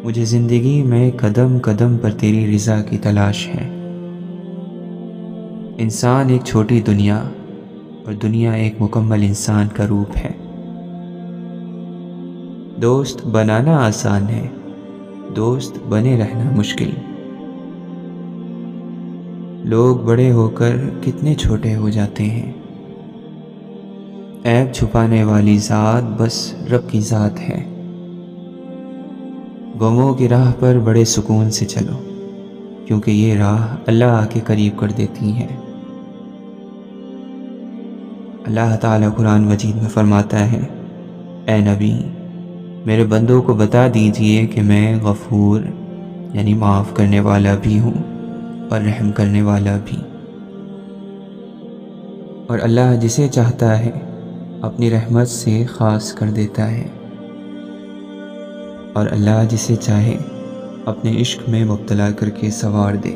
मुझे ज़िंदगी में कदम कदम पर तेरी रिज़ा की तलाश है। इंसान एक छोटी दुनिया और दुनिया एक मुकम्मल इंसान का रूप है। दोस्त बनाना आसान है, दोस्त बने रहना मुश्किल। लोग बड़े होकर कितने छोटे हो जाते हैं। ऐब छुपाने वाली ज़ात बस रब की ज़ात है। गमों की राह पर बड़े सुकून से चलो, क्योंकि ये राह अल्लाह के करीब कर देती है। अल्लाह ताला कुरान मजीद में फरमाता है, ए नबी मेरे बंदों को बता दीजिए कि मैं गफूर यानी माफ़ करने वाला भी हूँ और रहम करने वाला भी। और अल्लाह जिसे चाहता है अपनी रहमत से ख़ास कर देता है, और अल्लाह जिसे चाहे अपने इश्क में मुब्तला करके सवार दे।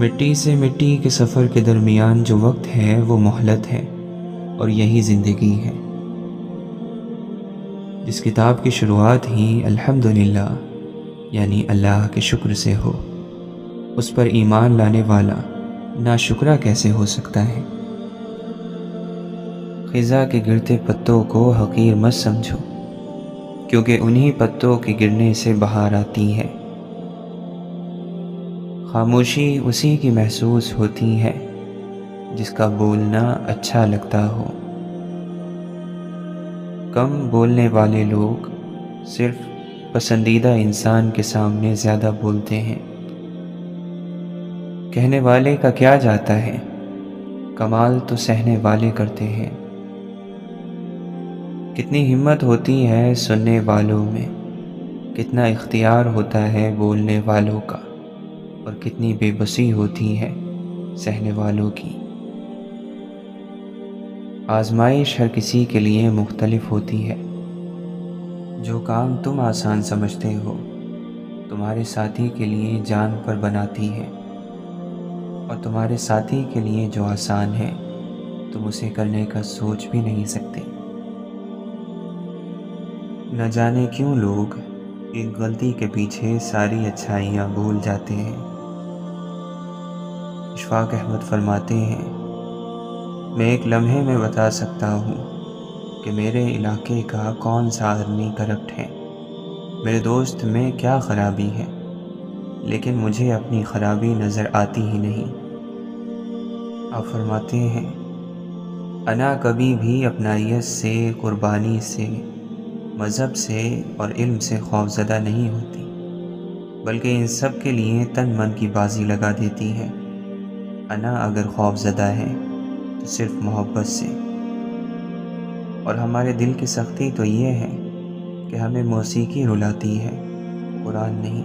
मिट्टी से मिट्टी के सफ़र के दरमियान जो वक्त है वो मोहलत है, और यही ज़िंदगी है। जिस किताब की शुरुआत ही अल्हम्दुलिल्लाह यानी अल्लाह के शुक्र से हो, उस पर ईमान लाने वाला नाशुक्रा कैसे हो सकता है। ख़िज़ा के गिरते पत्तों को हकीर मत समझो, क्योंकि उन्हीं पत्तों के गिरने से बहार आती है। खामोशी उसी की महसूस होती है जिसका बोलना अच्छा लगता हो। कम बोलने वाले लोग सिर्फ पसंदीदा इंसान के सामने ज़्यादा बोलते हैं। कहने वाले का क्या जाता है, कमाल तो सहने वाले करते हैं। कितनी हिम्मत होती है सुनने वालों में, कितना इख्तियार होता है बोलने वालों का, और कितनी बेबसी होती है सहने वालों की। आजमाइश हर किसी के लिए मुख्तलिफ होती है। जो काम तुम आसान समझते हो तुम्हारे साथी के लिए जान पर बनाती है, और तुम्हारे साथी के लिए जो आसान है तुम उसे करने का सोच भी नहीं सकते। न जाने क्यों लोग एक गलती के पीछे सारी अच्छाइयाँ भूल जाते हैं। इशफाक अहमद फरमाते हैं, मैं एक लम्हे में बता सकता हूँ कि मेरे इलाके का कौन सा आदमी करप्ट है, मेरे दोस्त में क्या ख़राबी है, लेकिन मुझे अपनी ख़राबी नज़र आती ही नहीं। आप फरमाते हैं, अना कभी भी अपनायत से, क़ुरबानी से, मज़हब से और इल्म से खौफज़दा नहीं होती, बल्कि इन सब के लिए तन मन की बाजी लगा देती है। अना अगर खौफज़दा है तो सिर्फ़ मोहब्बत से। और हमारे दिल की सख्ती तो ये है कि हमें मौसीकी रुलाती है, कुरान नहीं।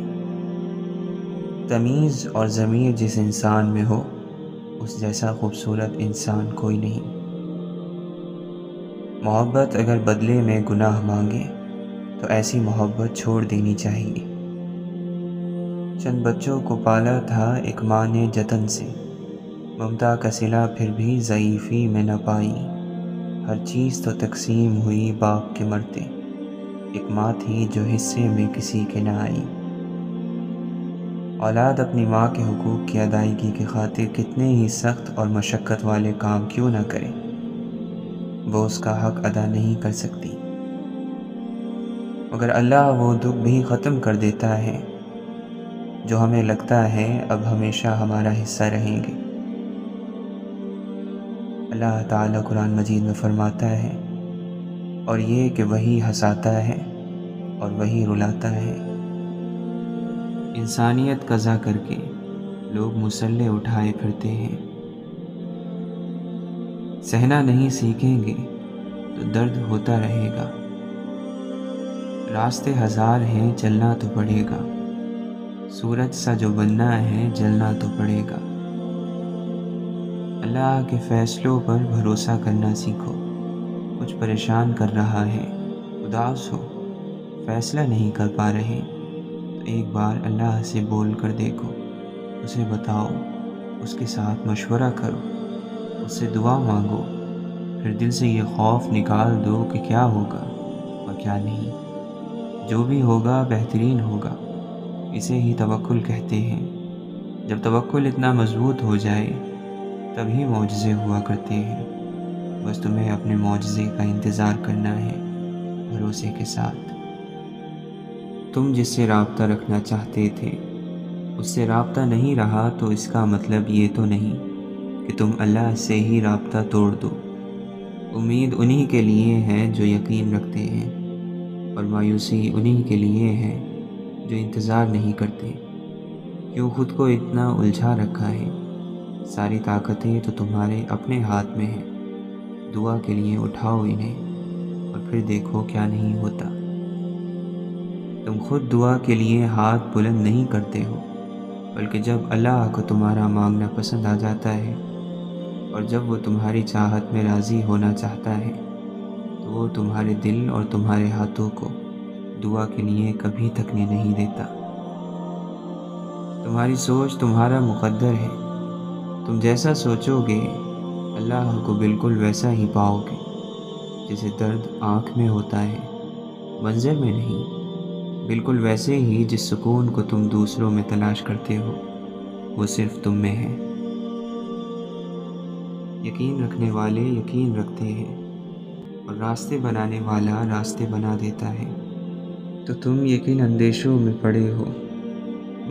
तमीज़ और ज़मीर जिस इंसान में हो उस जैसा खूबसूरत इंसान कोई नहीं। मोहब्बत अगर बदले में गुनाह मांगे तो ऐसी मोहब्बत छोड़ देनी चाहिए। चंद बच्चों को पाला था एक माँ ने जतन से, ममता का सिला फिर भी ज़ईफ़ी में न पाई। हर चीज़ तो तकसीम हुई बाप के मरते, एक माँ थी जो हिस्से में किसी के ना आई। औलाद अपनी माँ के हुकूक की अदायगी की खातिर कितने ही सख्त और मशक्क़त वाले काम क्यों ना करे, वो उसका हक़ अदा नहीं कर सकती। मगर अल्लाह वो दुख भी ख़त्म कर देता है जो हमें लगता है अब हमेशा हमारा हिस्सा रहेंगे। अल्लाह ताला कुरान मजीद में फरमाता है, और ये कि वही हंसाता है और वही रुलाता है। इंसानियत कज़ा करके लोग मुसल्ले उठाए फिरते हैं। सहना नहीं सीखेंगे तो दर्द होता रहेगा। रास्ते हजार हैं, चलना तो पड़ेगा। सूरज सा जो बनना है, जलना तो पड़ेगा। अल्लाह के फैसलों पर भरोसा करना सीखो। कुछ परेशान कर रहा है, उदास हो, फैसला नहीं कर पा रहे, तो एक बार अल्लाह से बोल कर देखो। उसे बताओ, उसके साथ मशवरा करो, उससे दुआ मांगो, फिर दिल से ये खौफ निकाल दो कि क्या होगा और क्या नहीं। जो भी होगा बेहतरीन होगा। इसे ही तवक्कुल कहते हैं। जब तवक्कुल इतना मजबूत हो जाए तभी मौजज़े हुआ करते हैं। बस तुम्हें अपने मौजज़े का इंतज़ार करना है भरोसे के साथ। तुम जिससे राब्ता रखना चाहते थे उससे राब्ता नहीं रहा, तो इसका मतलब ये तो नहीं कि तुम अल्लाह से ही राब्ता तोड़ दो। उम्मीद उन्हीं के लिए है जो यकीन रखते हैं, और मायूसी उन्हीं के लिए है जो इंतज़ार नहीं करते। क्यों खुद को इतना उलझा रखा है? सारी ताकतें तो तुम्हारे अपने हाथ में हैं। दुआ के लिए उठाओ इन्हें और फिर देखो क्या नहीं होता। तुम खुद दुआ के लिए हाथ बुलंद नहीं करते हो, बल्कि जब अल्लाह को तुम्हारा मांगना पसंद आ जाता है और जब वो तुम्हारी चाहत में राज़ी होना चाहता है, तो वो तुम्हारे दिल और तुम्हारे हाथों को दुआ के लिए कभी थकने नहीं देता। तुम्हारी सोच तुम्हारा मुकद्दर है। तुम जैसा सोचोगे अल्लाह को बिल्कुल वैसा ही पाओगे। जैसे दर्द आँख में होता है, मंजर में नहीं, बिल्कुल वैसे ही जिस सुकून को तुम दूसरों में तलाश करते हो वो सिर्फ़ तुम में है। यकीन रखने वाले यकीन रखते हैं, और रास्ते बनाने वाला रास्ते बना देता है। तो तुम यकीन अंदेशों में पड़े हो।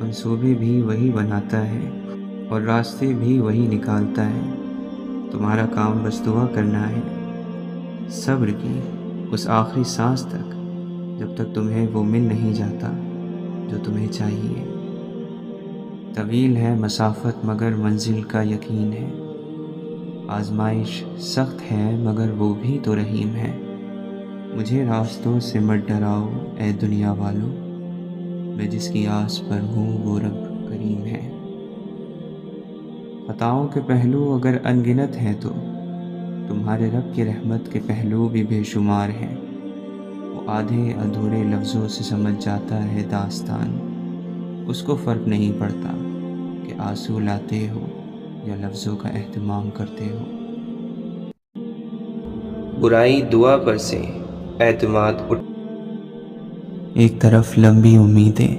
मंसूबे भी वही बनाता है और रास्ते भी वही निकालता है। तुम्हारा काम बस दुआ करना है, सब्र की उस आखिरी सांस तक, जब तक तुम्हें वो मिल नहीं जाता जो तुम्हें चाहिए। तवील है मसाफत मगर मंजिल का यकीन है। आजमाइश सख्त है मगर वो भी तो रहीम है। मुझे रास्तों से मत डराओ ऐ दुनिया वालों, मैं जिसकी आस पर हूँ वो रब करीम है। खताओं के पहलू अगर अनगिनत हैं, तो तुम्हारे रब की रहमत के पहलू भी बेशुमार हैं। आधे अधूरे लफ्ज़ों से समझ जाता है दास्तान। उसको फ़र्क नहीं पड़ता कि आंसू लाते हो या लफ्ज़ों का एहतमाम करते हो। बुराई दुआ पर से एतमाद उठ। एक तरफ लंबी उम्मीदें,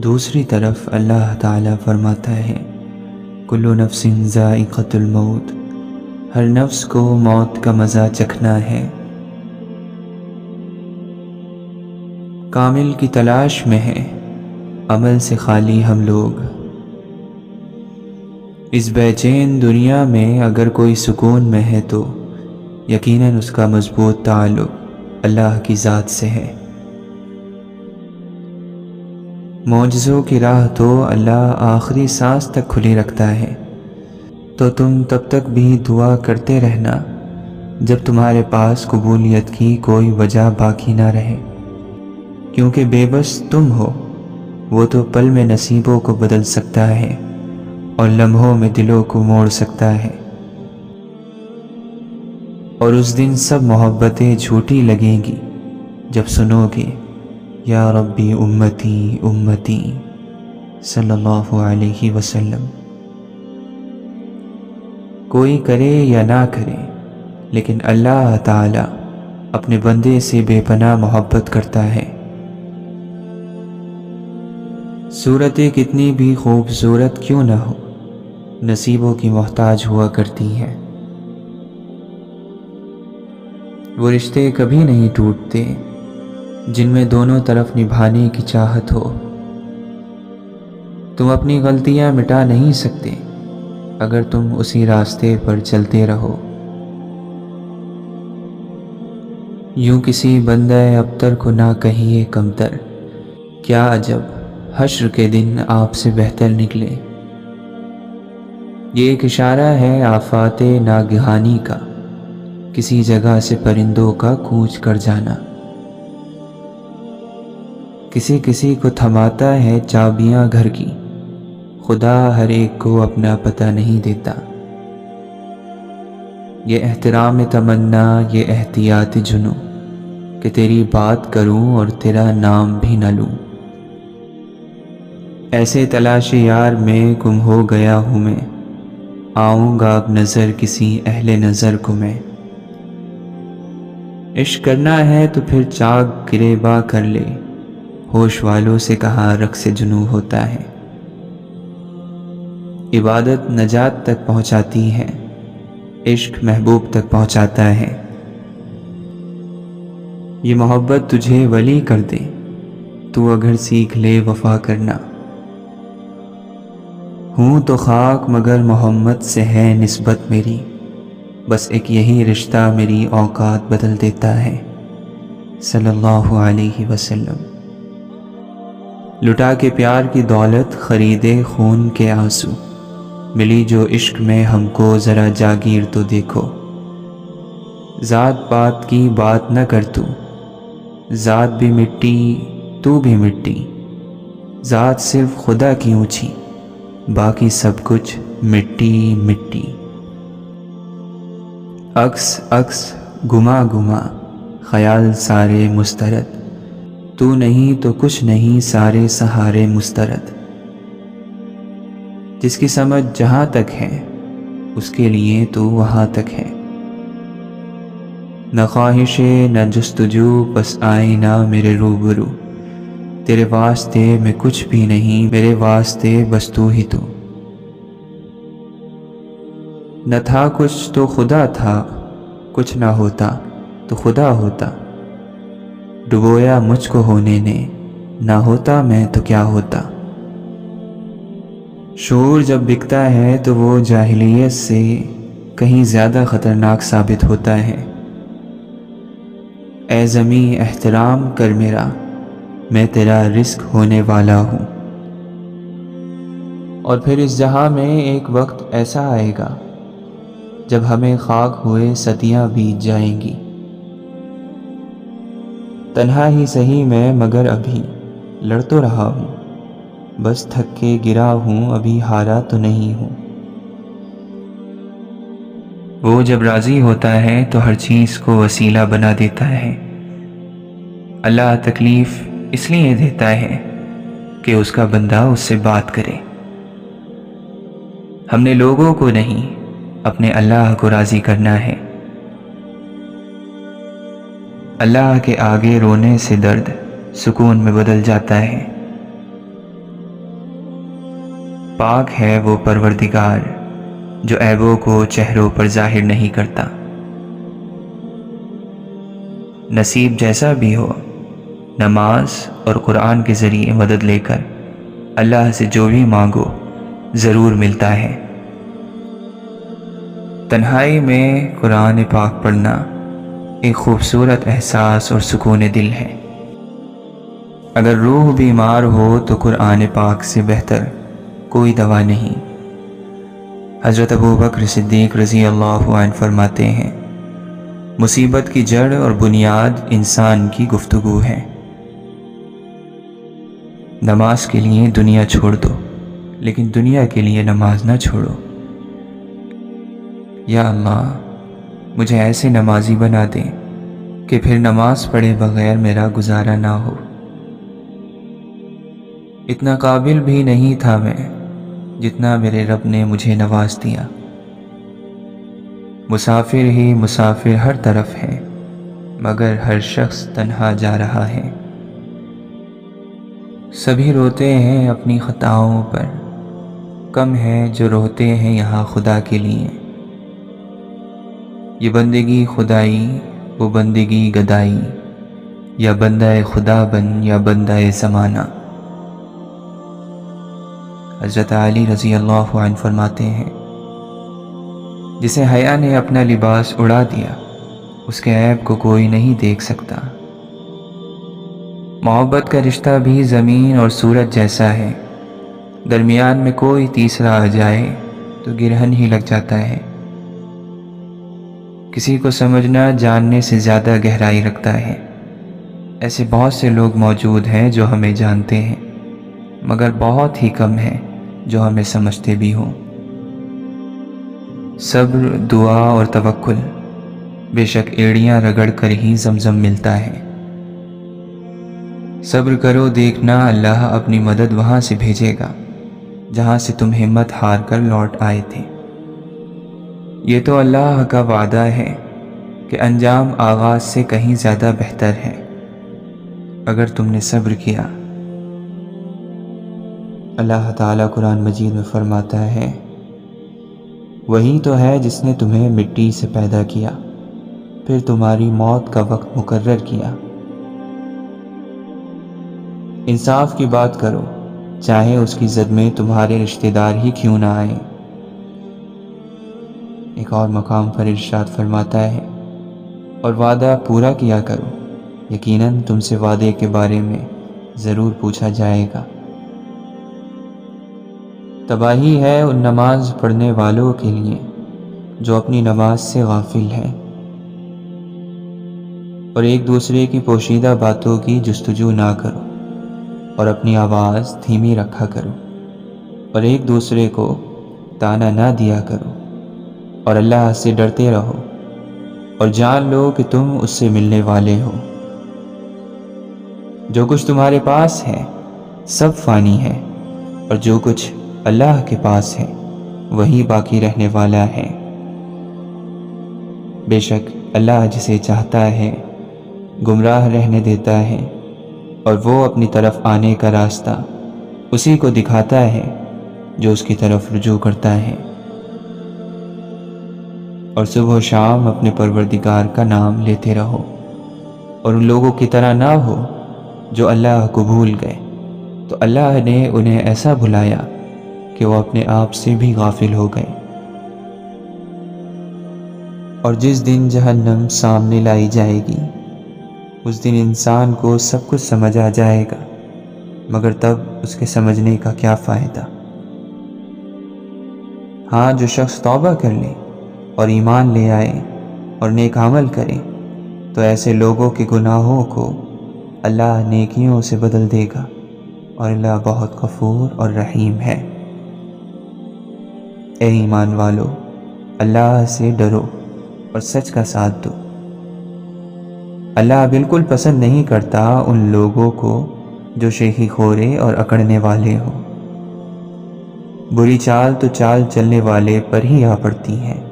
दूसरी तरफ अल्लाह ताला फरमाता है कुल्लु नफ्सिन ज़ाइक़तुल मौत, हर नफ्स को मौत का मज़ा चखना है। कामिल की तलाश में है, अमल से खाली हम लोग। इस बेचैन दुनिया में अगर कोई सुकून में है, तो यकीनन उसका मजबूत ताल्लुक अल्लाह की ज़ात से है। मौजज़ों की राह तो अल्लाह आखिरी सांस तक खुली रखता है। तो तुम तब तक भी दुआ करते रहना जब तुम्हारे पास कबूलियत की कोई वजह बाकी ना रहे, क्योंकि बेबस तुम हो, वो तो पल में नसीबों को बदल सकता है और लम्हों में दिलों को मोड़ सकता है। और उस दिन सब मोहब्बतें झूठी लगेंगी जब सुनोगे या रब्बी उम्मती उम्मती सल्लल्लाहु अलैहि वसल्लम। कोई करे या ना करे, लेकिन अल्लाह ताला अपने बंदे से बेपनाह मोहब्बत करता है। सूरतें कितनी भी खूबसूरत क्यों न हो, नसीबों की मोहताज हुआ करती हैं। वो रिश्ते कभी नहीं टूटते जिनमें दोनों तरफ निभाने की चाहत हो। तुम अपनी गलतियां मिटा नहीं सकते अगर तुम उसी रास्ते पर चलते रहो। यूं किसी बंदे अबतर को ना कहिए कमतर, क्या अजब हश्र के दिन आपसे बेहतर निकले। ये एक इशारा है आफाते नागहानी का किसी जगह से परिंदों का कूच कर जाना। किसी किसी को थमाता है चाबियां घर की, खुदा हर एक को अपना पता नहीं देता। ये एहतराम तमन्ना, ये एहतियात जुनू कि तेरी बात करूं और तेरा नाम भी न लूं। ऐसे तलाश यार में गुम हो गया हूँ मैं, आऊँगा अब नज़र किसी अहले नज़र को मैं। इश्क करना है तो फिर चाक गिरेबा कर ले, होश वालों से कहा रक्स जुनू होता है। इबादत नजात तक पहुँचाती है, इश्क महबूब तक पहुँचाता है। ये मोहब्बत तुझे वली कर दे, तू अगर सीख ले वफा करना। हूँ तो खाक मगर मोहम्मद से है निस्बत मेरी, बस एक यही रिश्ता मेरी औकात बदल देता है। सल्लल्लाहु अलैहि वसल्लम। लुटा के प्यार की दौलत खरीदे खून के आंसू, मिली जो इश्क में हमको ज़रा जागीर तो देखो। ज़ात पात की बात न कर तू, ज़ात भी मिट्टी तू भी मिट्टी। ज़ात सिर्फ खुदा की ऊँची, बाकी सब कुछ मिट्टी मिट्टी। अक्स अक्स गुमा गुमा ख्याल सारे मुस्तरद, तू नहीं तो कुछ नहीं सारे सहारे मुस्तरद। जिसकी समझ जहाँ तक है उसके लिए तो वहाँ तक है। न ख्वाहिशें न जस्तजू बस आए ना मेरे रूबरू, तेरे वास्ते मैं कुछ भी नहीं मेरे वास्ते बस तू ही तू। न था कुछ तो खुदा था, कुछ ना होता तो खुदा होता। डुबोया मुझको होने ने, ना होता मैं तो क्या होता। शऊर जब बिकता है तो वो जाहिलियत से कहीं ज़्यादा ख़तरनाक साबित होता है। ऐ ज़मी एहतराम कर मेरा, मैं तेरा रिस्क होने वाला हूँ। और फिर इस जहाँ में एक वक्त ऐसा आएगा जब हमें खाक हुए सदियाँ बीत जाएंगी। तन्हा ही सही मैं मगर अभी लड़ तो रहा हूँ, बस थक के गिरा हूँ अभी हारा तो नहीं हूँ। वो जब राज़ी होता है तो हर चीज़ को वसीला बना देता है। अल्लाह तकलीफ़ इसलिए देता है कि उसका बंदा उससे बात करे। हमने लोगों को नहीं अपने अल्लाह को राज़ी करना है। अल्लाह के आगे रोने से दर्द सुकून में बदल जाता है। पाक है वो परवरदिगार जो ऐबों को चेहरों पर जाहिर नहीं करता। नसीब जैसा भी हो, नमाज और कुरान के ज़रिए मदद लेकर अल्लाह से जो भी मांगो ज़रूर मिलता है। तन्हाई में कुरान पाक पढ़ना एक खूबसूरत एहसास और सुकून दिल है। अगर रूह बीमार हो तो कुरान पाक से बेहतर कोई दवा नहीं। हज़रत अबू बकर सिद्दीक़ रज़ी अल्लाहु अन्हु फरमाते हैं, मुसीबत की जड़ और बुनियाद इंसान की गुफ्तगू है। नमाज के लिए दुनिया छोड़ दो, लेकिन दुनिया के लिए नमाज ना छोड़ो। या अल्लाह, मुझे ऐसे नमाजी बना दें कि फिर नमाज पढ़े बग़ैर मेरा गुजारा ना हो। इतना काबिल भी नहीं था मैं जितना मेरे रब ने मुझे नवाज दिया। मुसाफिर ही मुसाफिर हर तरफ है, मगर हर शख्स तन्हा जा रहा है। सभी रोते हैं अपनी खताओं पर, कम है जो रोते हैं यहाँ खुदा के लिए। ये बंदगी खुदाई वो बंदगी गदाई, या बंदा खुदा बन या बंदा ज़माना। हज़रत अली रज़ी अल्लाहु अन्हु फरमाते हैं, जिसे हया ने अपना लिबास उड़ा दिया उसके ऐब को कोई नहीं देख सकता। मोहब्बत का रिश्ता भी ज़मीन और सूरज जैसा है, दरमियान में कोई तीसरा आ जाए तो गिरहन ही लग जाता है। किसी को समझना जानने से ज़्यादा गहराई रखता है। ऐसे बहुत से लोग मौजूद हैं जो हमें जानते हैं, मगर बहुत ही कम हैं जो हमें समझते भी हों। सब्र, दुआ और तवक्कुल, बेशक एड़ियां रगड़ कर ही जमजम मिलता है। सब्र करो, देखना अल्लाह अपनी मदद वहाँ से भेजेगा जहाँ से तुम हिम्मत हार कर लौट आए थे। ये तो अल्लाह का वादा है कि अंजाम आगाज़ से कहीं ज़्यादा बेहतर है अगर तुमने सब्र किया। अल्लाह ताला कुरान मजीद में फरमाता है, वही तो है जिसने तुम्हें मिट्टी से पैदा किया, फिर तुम्हारी मौत का वक्त मुकर्रर किया। इंसाफ की बात करो, चाहे उसकी जद में तुम्हारे रिश्तेदार ही क्यों ना आए। एक और मकाम पर इरशाद फरमाता है, और वादा पूरा किया करो, यकीनन तुमसे वादे के बारे में ज़रूर पूछा जाएगा। तबाही है उन नमाज पढ़ने वालों के लिए जो अपनी नमाज से गाफिल हैं और एक दूसरे की पोशीदा बातों की जुस्तजू ना करो, और अपनी आवाज़ धीमी रखा करो, और एक दूसरे को ताना ना दिया करो, और अल्लाह से डरते रहो और जान लो कि तुम उससे मिलने वाले हो। जो कुछ तुम्हारे पास है सब फ़ानी है, और जो कुछ अल्लाह के पास है वही बाकी रहने वाला है। बेशक अल्लाह जिसे चाहता है गुमराह रहने देता है, और वो अपनी तरफ आने का रास्ता उसी को दिखाता है जो उसकी तरफ रुजू करता है। और सुबह शाम अपने परवरदिगार का नाम लेते रहो, और उन लोगों की तरह ना हो जो अल्लाह को भूल गए तो अल्लाह ने उन्हें ऐसा भुलाया कि वो अपने आप से भी गाफिल हो गए। और जिस दिन जहन्नम सामने लाई जाएगी उस दिन इंसान को सब कुछ समझ आ जाएगा, मगर तब उसके समझने का क्या फ़ायदा। हाँ, जो शख्स तौबा कर ले और ईमान ले आए और नेक अमल करे तो ऐसे लोगों के गुनाहों को अल्लाह नेकियों से बदल देगा, और अल्लाह बहुत गफूर और रहीम है। ए ईमान वालो, अल्लाह से डरो और सच का साथ दो। अल्लाह बिल्कुल पसंद नहीं करता उन लोगों को जो शेखी खोरे और अकड़ने वाले हों। बुरी चाल तो चाल चलने वाले पर ही आ पड़ती है।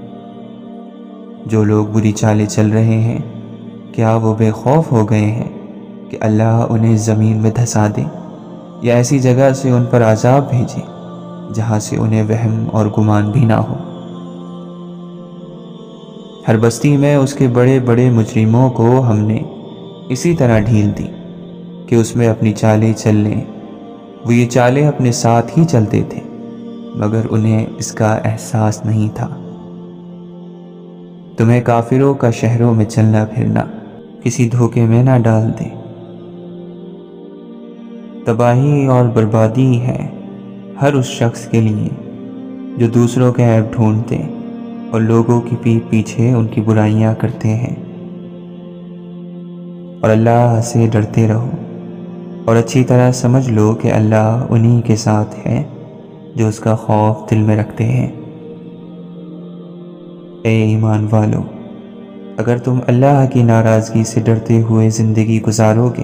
जो लोग बुरी चालें चल रहे हैं, क्या वो बेखौफ हो गए हैं कि अल्लाह उन्हें ज़मीन में धंसा दे या ऐसी जगह से उन पर आज़ाब भेजे जहाँ से उन्हें वहम और गुमान भी ना हो। हर बस्ती में उसके बड़े बड़े मुजरिमों को हमने इसी तरह ढील दी कि उसमें अपनी चालें चल लें। वो ये चालें अपने साथ ही चलते थे, मगर उन्हें इसका एहसास नहीं था। तुम्हें काफिरों का शहरों में चलना फिरना किसी धोखे में ना डाल दे। तबाही और बर्बादी है हर उस शख्स के लिए जो दूसरों के ऐब ढूंढते और लोगों की पीठ पीछे उनकी बुराइयां करते हैं। और अल्लाह से डरते रहो और अच्छी तरह समझ लो कि अल्लाह उन्हीं के साथ है जो उसका खौफ दिल में रखते हैं। ए ईमान वालो, अगर तुम अल्लाह की नाराज़गी से डरते हुए ज़िंदगी गुजारोगे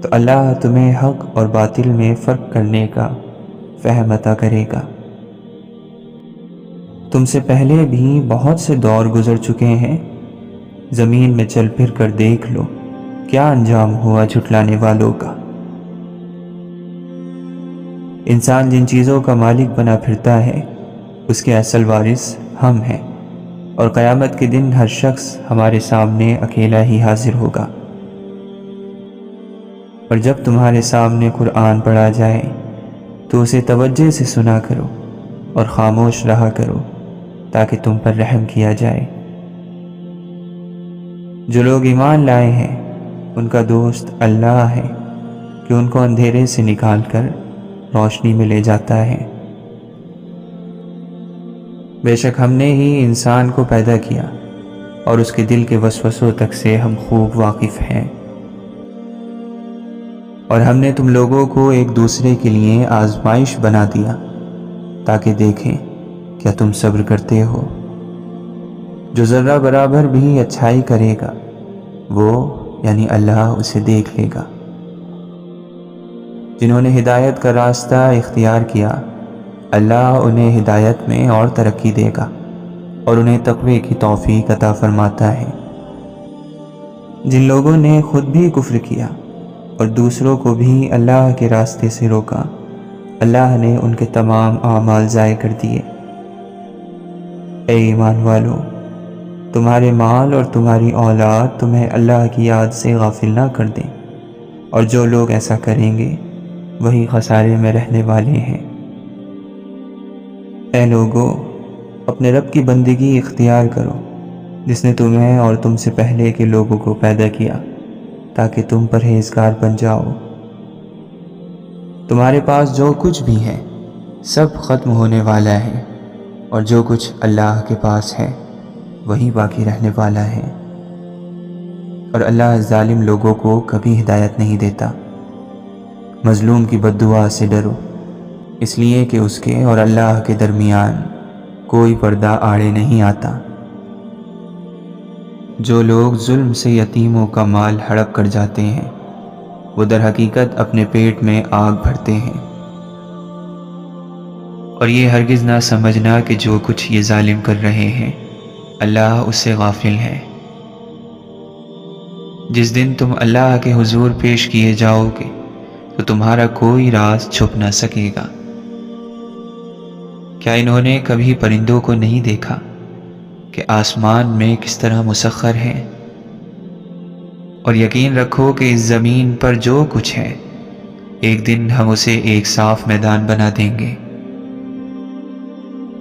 तो अल्लाह तुम्हें हक और बातिल में फ़र्क करने का फ़हम अता करेगा। तुमसे पहले भी बहुत से दौर गुजर चुके हैं। ज़मीन में चल फिर कर देख लो क्या अंजाम हुआ झुटलाने वालों का। इंसान जिन चीज़ों का मालिक बना फिरता है उसके असल वारिस हम हैं, और क़यामत के दिन हर शख्स हमारे सामने अकेला ही हाजिर होगा। और जब तुम्हारे सामने कुरान पढ़ा जाए तो उसे तवज्जे से सुना करो और ख़ामोश रहा करो ताकि तुम पर रहम किया जाए। जो लोग ईमान लाए हैं उनका दोस्त अल्लाह है कि उनको अंधेरे से निकाल कर रोशनी में ले जाता है। बेशक हमने ही इंसान को पैदा किया और उसके दिल के वसवसों तक से हम खूब वाकिफ़ हैं। और हमने तुम लोगों को एक दूसरे के लिए आजमाइश बना दिया ताकि देखें क्या तुम सब्र करते हो। जो ज़र्रा बराबर भी अच्छाई करेगा वो यानी अल्लाह उसे देख लेगा। जिन्होंने हिदायत का रास्ता इख्तियार किया अल्लाह उन्हें हिदायत में और तरक्की देगा और उन्हें तक़वे की तौफीक अता फरमाता है। जिन लोगों ने खुद भी कुफ्र किया और दूसरों को भी अल्लाह के रास्ते से रोका अल्लाह ने उनके तमाम आमाल ज़ाय कर दिए। ऐ ईमान वालो, तुम्हारे माल और तुम्हारी औलाद तुम्हें अल्लाह की याद से गाफिल ना कर दें, और जो लोग ऐसा करेंगे वही खसारे में रहने वाले हैं। ऐ लोगों, अपने रब की बंदगी इख्तियार करो जिसने तुम्हें और तुमसे पहले के लोगों को पैदा किया ताकि तुम परहेजगार बन जाओ। तुम्हारे पास जो कुछ भी है सब ख़त्म होने वाला है और जो कुछ अल्लाह के पास है वही बाकी रहने वाला है। और अल्लाह जालिम लोगों को कभी हिदायत नहीं देता। मज़लूम की बद्दुआ से डरो इसलिए कि उसके और अल्लाह के दरमियान कोई पर्दा आड़े नहीं आता। जो लोग जुल्म से यतीमों का माल हड़प कर जाते हैं वो दर हकीकत अपने पेट में आग भरते हैं। और ये हरगिज़ ना समझना कि जो कुछ ये जालिम कर रहे हैं अल्लाह उससे गाफिल है। जिस दिन तुम अल्लाह के हुजूर पेश किए जाओगे तो तुम्हारा कोई राज छुप ना सकेगा। क्या इन्होंने कभी परिंदों को नहीं देखा कि आसमान में किस तरह मुसख्खर है? और यकीन रखो कि इस ज़मीन पर जो कुछ है एक दिन हम उसे एक साफ मैदान बना देंगे।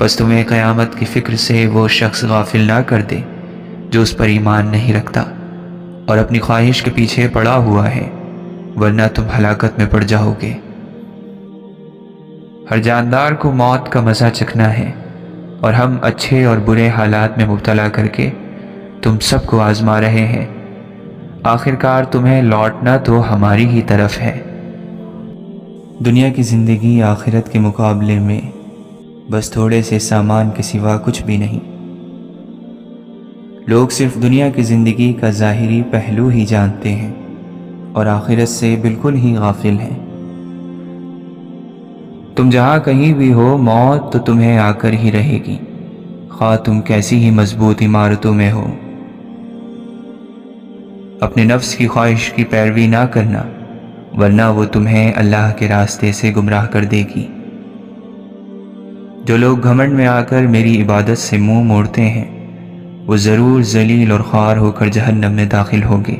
बस तुम्हें क़यामत की फ़िक्र से वो शख्स गाफिल ना कर दे जो उस पर ईमान नहीं रखता और अपनी ख्वाहिश के पीछे पड़ा हुआ है, वरना तुम हलाकत में पड़ जाओगे। हर जानदार को मौत का मज़ा चखना है और हम अच्छे और बुरे हालात में मुब्तला करके तुम सबको आज़मा रहे हैं। आखिरकार तुम्हें लौटना तो हमारी ही तरफ है। दुनिया की ज़िंदगी आखिरत के मुकाबले में बस थोड़े से सामान के सिवा कुछ भी नहीं। लोग सिर्फ दुनिया की ज़िंदगी का ज़ाहिरी पहलू ही जानते हैं और आखिरत से बिल्कुल ही गाफिल हैं। तुम जहाँ कहीं भी हो मौत तो तुम्हें आकर ही रहेगी, खा तुम कैसी ही मजबूत इमारतों में हो। अपने नफ्स की ख्वाहिश की पैरवी ना करना वरना वो तुम्हें अल्लाह के रास्ते से गुमराह कर देगी। जो लोग घमंड में आकर मेरी इबादत से मुंह मोड़ते हैं वो ज़रूर जलील और ख्वार होकर जहन्नम में दाखिल होंगे।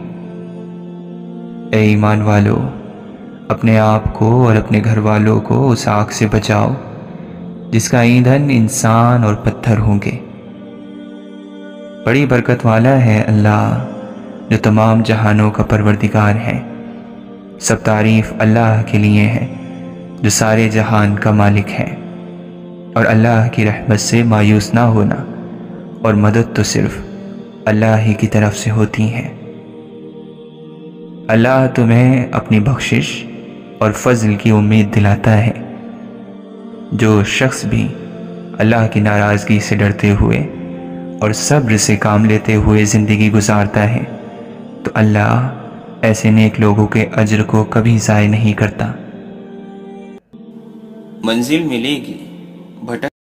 ऐ ईमान वालो, अपने आप को और अपने घर वालों को उस आग से बचाओ जिसका ईंधन इंसान और पत्थर होंगे। बड़ी बरकत वाला है अल्लाह जो तमाम जहानों का परवरदिगार है। सब तारीफ़ अल्लाह के लिए है जो सारे जहान का मालिक है। और अल्लाह की रहमत से मायूस ना होना, और मदद तो सिर्फ़ अल्लाह ही की तरफ से होती है। अल्लाह तुम्हें अपनी बख्शिश और फ़ज़ल की उम्मीद दिलाता है। जो शख्स भी अल्लाह की नाराज़गी से डरते हुए और सब्र से काम लेते हुए ज़िंदगी गुजारता है तो अल्लाह ऐसे नेक लोगों के अजर को कभी ज़ाय नहीं करता। मंजिल मिलेगी भटक